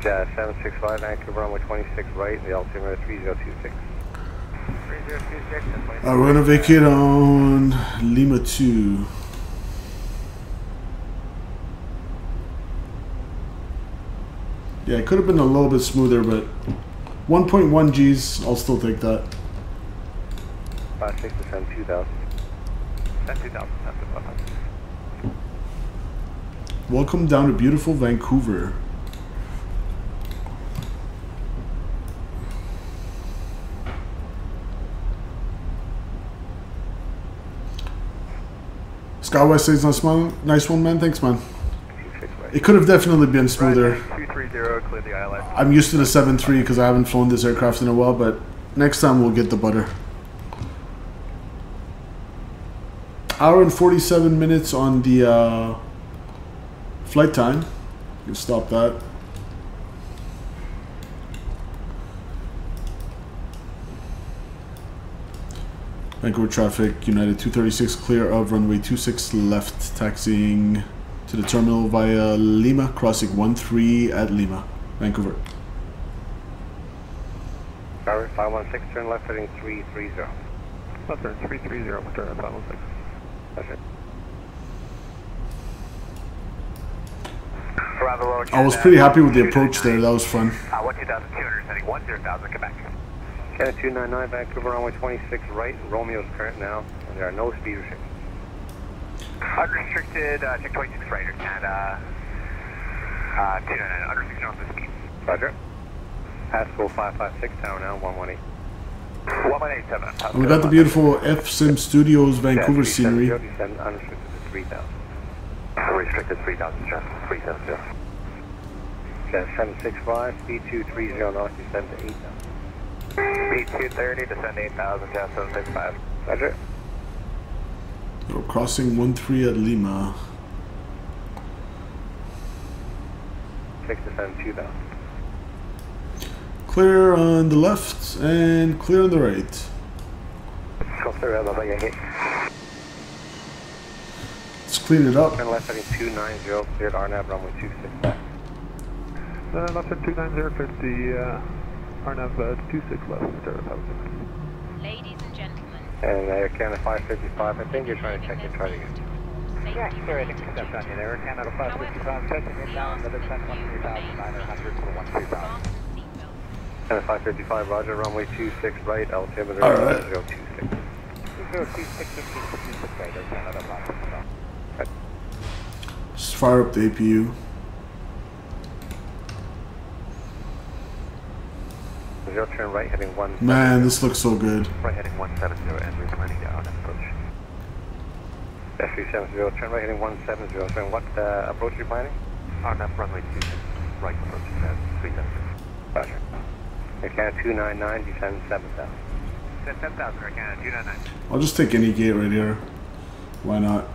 Dash 765 Vancouver, runway 26 right, the altimeter 3026. 3026 and 26. I want to vacate on Lima 2. Yeah, it could have been a little bit smoother, but 1.1 G's, I'll still take that. 56 to 72000. 72000, that's about that. Welcome down to beautiful Vancouver. Skywest says nice one, man. Thanks, man. It could have definitely been smoother. 230, clear the island. I'm used to the 7-3 because I haven't flown this aircraft in a while, but next time we'll get the butter. Hour and 47 minutes on the flight time. You can stop that. Vancouver traffic, United 236 clear of runway 26 left, taxiing to the terminal via Lima, crossing 13 at Lima, Vancouver. Tower 516, turn left heading 330. Left turn 330, we'll turn at 516. That's it. I was pretty happy with the approach there, that was fun. 1,200, heading 10,000, Quebec. Canada 299, Vancouver, runway 26 right, Romeo's current now, and there are no speed restrictions. Unrestricted, check 26 right, Canada 299, unrestricted on the speed. Roger. Pascal 556, tower now, 118. 1187. We got the beautiful FSimStudios Vancouver scenery. Unrestricted to 3,000. Restricted 3,000, 3,000. 765, speed 230, knots, descend to 8,000. Speed 230, descend 8,000, Jet 765. Roger. We're crossing 13 at Lima. 6 descend 2,000. Clear on the left and clear on the right. Let's clean it up. Turn left heading 290, cleared RNAV runway 26 back. Left heading 290, cleared the RNAV 26 left. Ladies and gentlemen. And Air Canada 555, I think you're trying to check in, try to get. Yeah, clear it, accept on you there. Air Canada 555, checking inbound, the descent 13900 to 13000. Canada 555, roger, runway 26 right, altimeter 026. 026, 26 right, Air Canada 555. Right. Just fire up the APU. 0 turn right heading 170. Man, this looks so good. Right heading 170 and reclining down and approach. S370, turn right heading 170. Turn what approach are you planning? On up runway 26, right approach 370. Roger. Air Canada 299, descend 7,000. Descend 7,000, Air Canada 299. I'll just take any gate right here. Why not?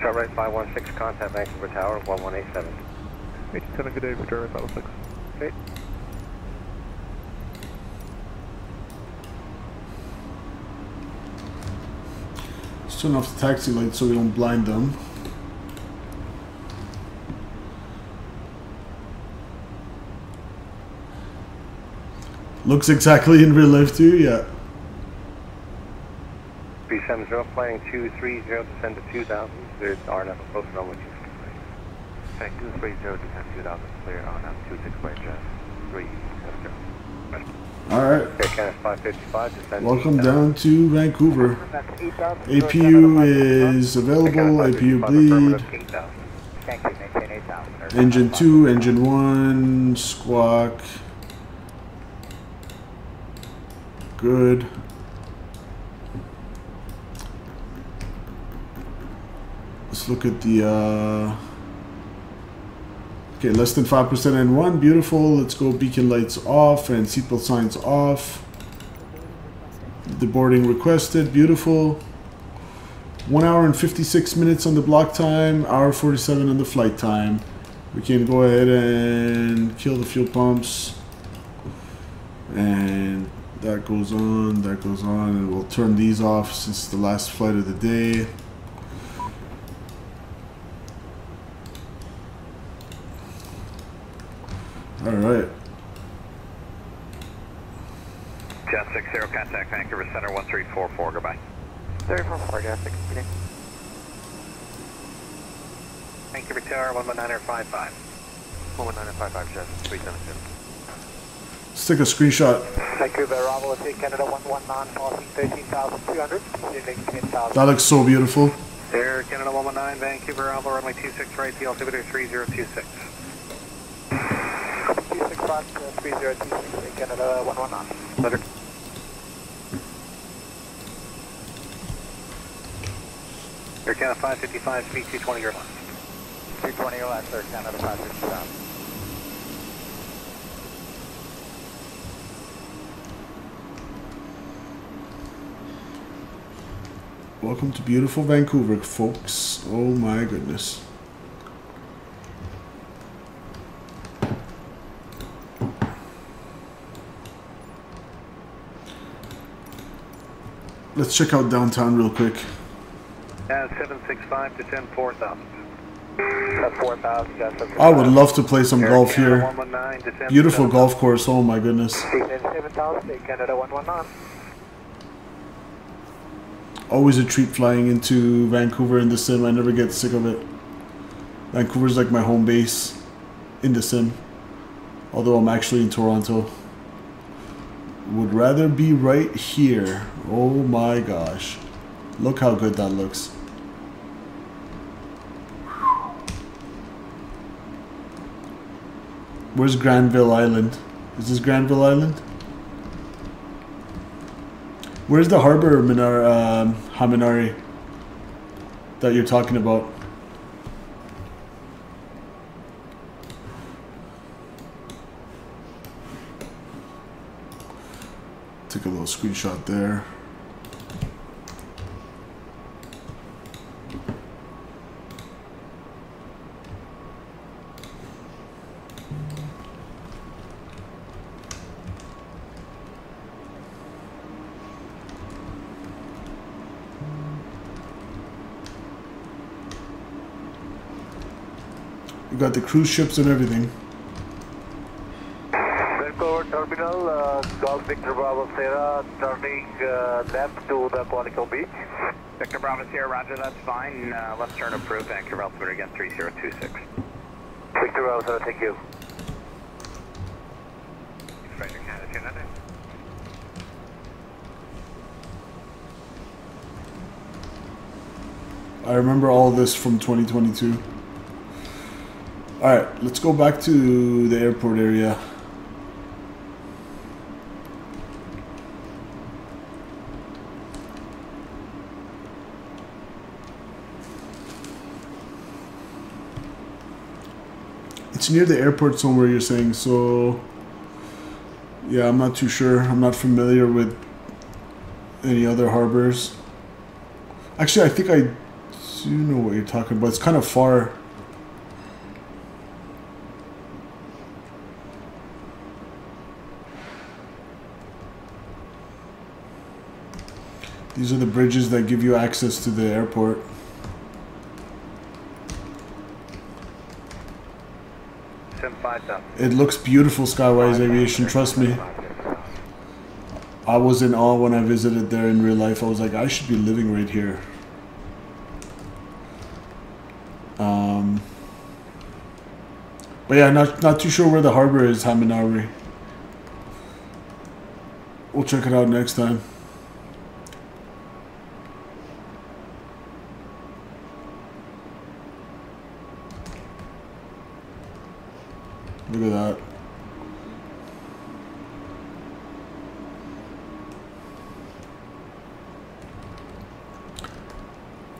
Short right 516, contact Vancouver Tower 1187. 827, good day, Victoria 506. Great. Let's turn off the taxi lights so we don't blind them. Looks exactly in real life too, yeah. 370, flying 230, descend to 2,000, cleared RNF approach runway 26. Flight 230, descend 2,000, clear RNF 26.370. Alright. Okay, 555, descend. Welcome down to Vancouver. APU is available, APU bleed. Thank you, maintain 8,000. Engine 2, engine 1, squawk. Good. Let's look at the, okay, less than 5% N1, beautiful. Let's go beacon lights off and seatbelt signs off. The boarding requested, beautiful. 1 hour and 56 minutes on the block time, hour 47 on the flight time. We can go ahead and kill the fuel pumps. And that goes on, and we'll turn these off since the last flight of the day. All right. Jet 60, contact Vancouver Center 1344, goodbye. 344, Jet 60. Vancouver Tower 11955. 11955, Jet 370. Let's take a screenshot. Vancouver, Bravo, Canada 119, passing 13,200. That looks so beautiful. Air Canada 119, Vancouver, Bravo, runway 26 right, the altimeter 3026. 3026, Canada 119. Letter. Air Canada 555, speed 220 or less. 220 or less, Air Canada 555. Welcome to beautiful Vancouver, folks. Oh my goodness. Let's check out downtown real quick. 765 to 10, 4,000. 4,000. I would love to play some golf here. Beautiful golf course. Oh my goodness. Canada 119. Always a treat flying into Vancouver in the sim. I never get sick of it. Vancouver's like my home base in the sim. Although I'm actually in Toronto. Would rather be right here. Oh my gosh. Look how good that looks. Where's Granville Island? Is this Granville Island? Where's the harbor, Haminari, that you're talking about? Take a little screenshot there. Got the cruise ships and everything. Vancouver Terminal, Golf Victor Bravo Sierra, turning left to the Quantico Beach. Victor Bravo Sierra, roger, that's fine. Left turn approved, Vancouver altimeter again, 3026. Victor Bravo Sierra, thank you. I remember all this from 2022. Alright, let's go back to the airport area. It's near the airport somewhere, you're saying, so yeah, I'm not too sure. I'm not familiar with any other harbors. Actually, I think I do know what you're talking about. It's kind of far. These are the bridges that give you access to the airport. It looks beautiful, Skywise Aviation, trust me. I was in awe when I visited there in real life. I was like, I should be living right here. But yeah, not too sure where the harbor is, Haminari. We'll check it out next time. Look at that.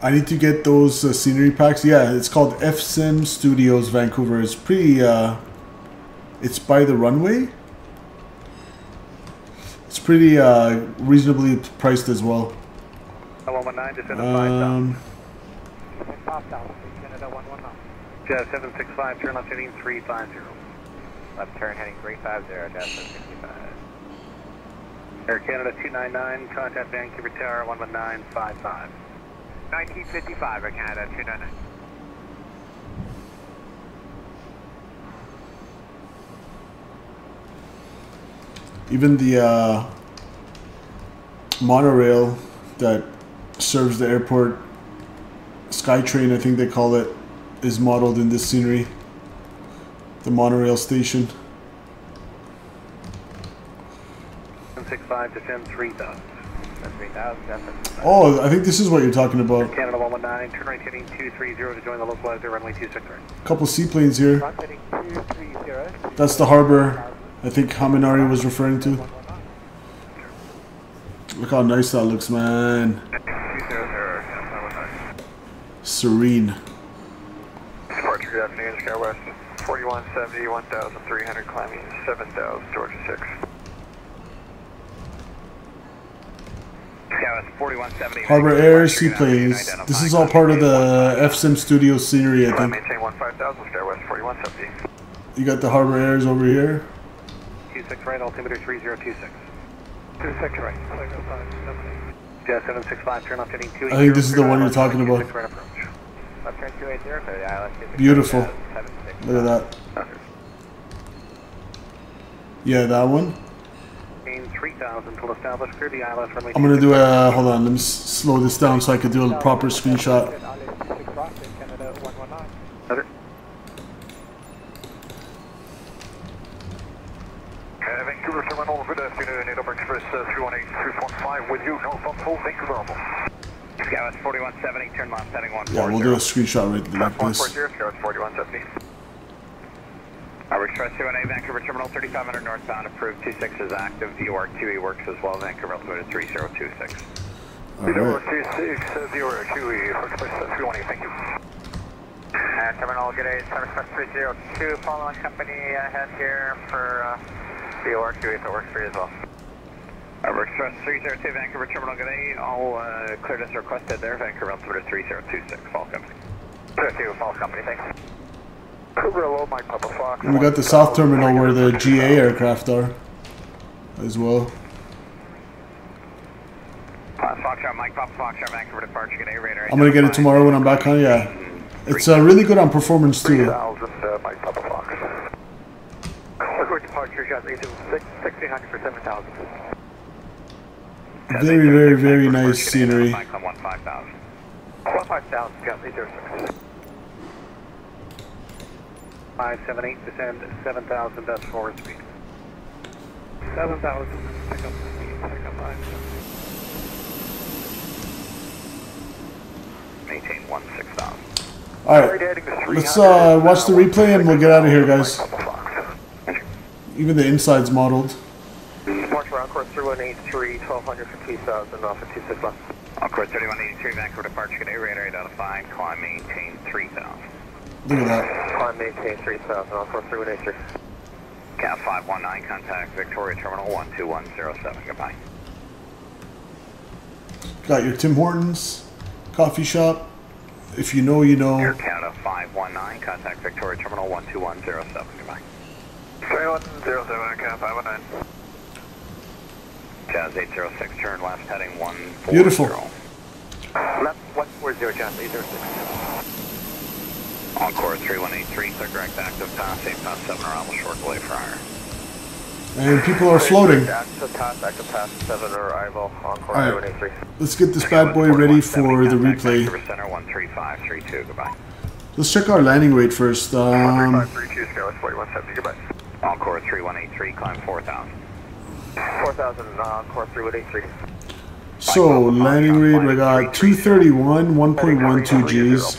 I need to get those scenery packs. Yeah, it's called FSimStudios Vancouver. It's pretty, it's by the runway. It's pretty reasonably priced as well. Jazz 765, turn left heading 350. Left turn heading 350, Jazz 765. Air Canada 299, contact Vancouver Tower 11955. 1955, Air Canada 299. Even the monorail that serves the airport, SkyTrain, I think they call it, is modeled in this scenery. The monorail station. 765 to 103000. Oh, I think this is what you're talking about. Canada 119, turn right heading 230 to join the localizer runway 263. Couple seaplanes here. That's the harbor I think Haminari was referring to. Look how nice that looks, man. Serene. Departure, good afternoon, Skywest. 4170, 1300, climbing 7000, Georgia 6. Skywest 4170. Harbor Air, seaplanes. This is all part of the FSimStudios scenery, I think. Maintain 15000, Skywest 4170. You got the Harbor Airs over here. 26 right, altimeter 3026. 26 right, 578. Jet 765, turn off heading 280. I think this is the one you're talking about. Beautiful. Look at that. Yeah, that one. I'm going to do a... Hold on, let me slow this down so I can do a proper screenshot. Vancouver Terminal, good afternoon, Edinburgh Express 318315 with you, northbound full Vancouver. Scouts 4170, turn left heading 140. Yeah, we'll do a screenshot right there. 140, Scouts 4170. Harbor Express 2NA, Vancouver Terminal 3500 northbound, approved 26 is active. VR2E works as well, Vancouver altitude 3026. VR26, VR2E, Express 318, thank you. Terminal, good day, Harbor Express 302, following company ahead here for VR2E if it works for you as well. Harbor Express 302, Vancouver Terminal, good day. All cleared as requested there, Vancouver altitude 3026, False Company. 32, False Company, thanks. And we got the South Terminal where the GA aircraft are as well. Foxtrot, Mike Papa Foxtrot, Vancouver departure, good day, radar. I'm going to get it tomorrow when I'm back on, yeah. It's really good on performance too. Mike Papa Fox. Record departure, shot 1600 for 7000. Very nice scenery. 15000, got 806. 578, descend 7000, that's forward speed. 7000, pick up speed, pick up 5. Maintain 16000. Alright, let's watch the replay and we'll get out of here, guys. Even the inside's modeled. March around course 3183, 1200 for 2000, off at 26 left. On course 3183, Vancouver departure, good day, radar 8 out of 5, climb, maintain 3000. Look at that. Climb, maintain 3000, on course 3183. Cat 519, contact Victoria Terminal 12107, goodbye. Got your Tim Hortons, coffee shop, if you know, you know. Air Canada 519, contact Victoria Terminal 12107, goodbye. 3107, Cat 519. Jazz 806, turn left heading 140. Beautiful. Left 140, Jazz 806. Encore 3183, clear direct active pass, 8 past 7 arrival short delay for hire. And people are floating. Alright, let's get this bad boy ready for the replay. Let's check our landing weight first. Encore 3183, climb 4000. 4000, Encore 3183. So, landing rate, we got 231, 1.12 Gs.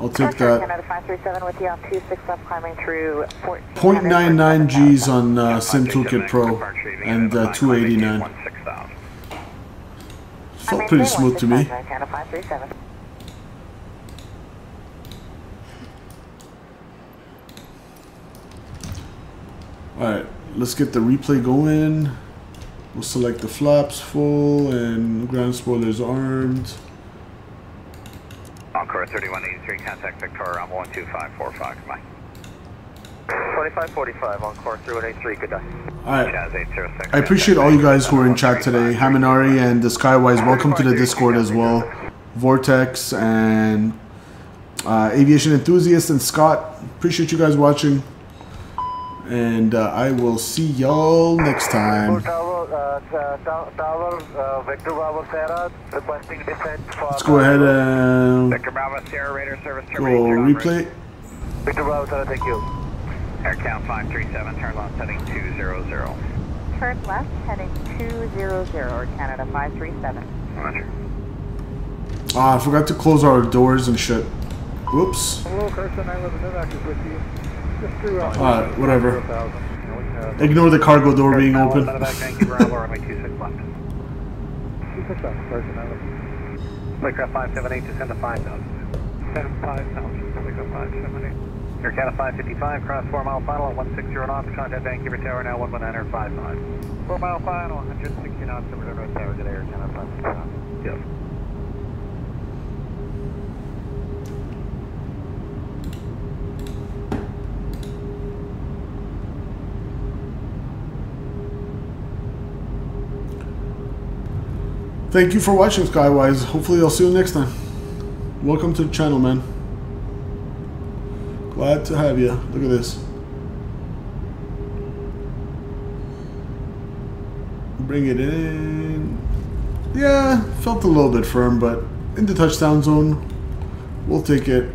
I'll take that. 0.99 Gs on Sim Toolkit Pro and 289. Felt pretty smooth to me. Alright, let's get the replay going. We'll select the flaps full and ground spoilers armed. Encore 3183, contact Victoria around 12545, goodbye. 2545, Encore 3183, goodbye. Alright, I appreciate all you guys who are in chat today. Haminari and the Skywise, welcome to the Discord as well. Vortex and Aviation Enthusiast and Scott, appreciate you guys watching. And I will see y'all next time. Let's go ahead and go replay. Victor Bravo Sierra, thank you. Air count 537, turn left heading 200. Turn left heading 200, Canada 537. Roger. Ah, I forgot to close our doors and shit. Whoops. Hello, Kirsten, I live in Novak is with you. Alright, whatever. Ignore the cargo door being open. Aircraft 578, descend to 5,000. 7,500. Aircraft 578. Aircraft 555, cross 4 mile final at 160 knots. Contact Vancouver Tower now 119.55. 4 mile final, 160 knots. Aircraft Tower today, Aircraft 555. Yes. Thank you for watching, Skywise. Hopefully I'll see you next time. Welcome to the channel, man. Glad to have you. Look at this. Bring it in. Yeah, felt a little bit firm, but in the touchdown zone, we'll take it.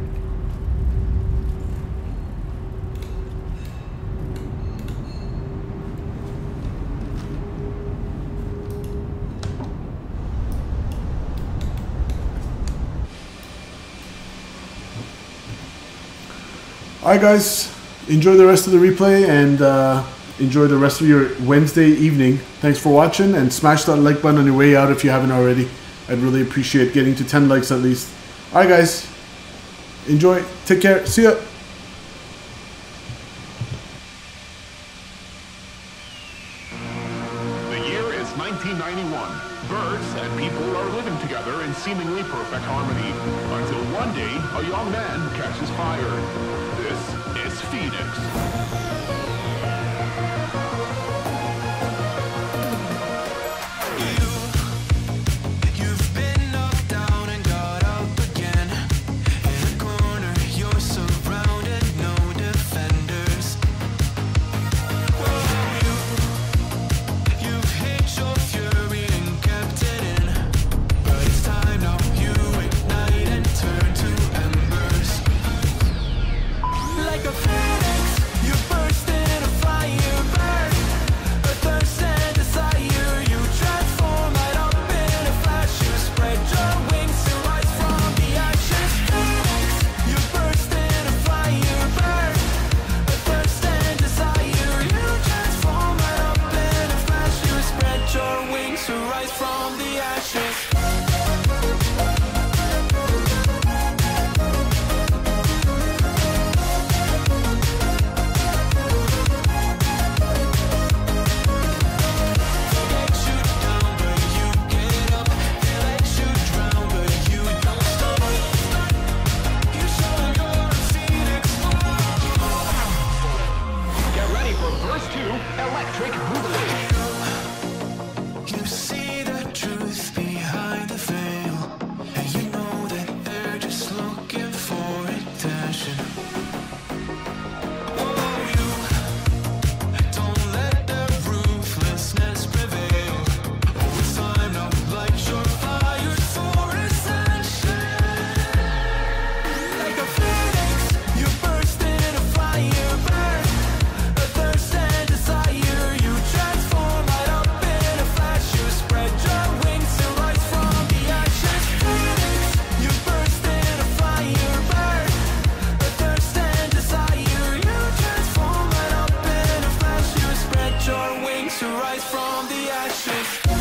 Alright guys, enjoy the rest of the replay and enjoy the rest of your Wednesday evening. Thanks for watching and smash that like button on your way out if you haven't already. I'd really appreciate getting to 10 likes at least. Alright guys, enjoy, take care, see ya! The year is 1991. Birds and people are living together in seemingly perfect harmony. Until one day, a young man catches fire. This is Fenix. You see the truth behind the from the ashes.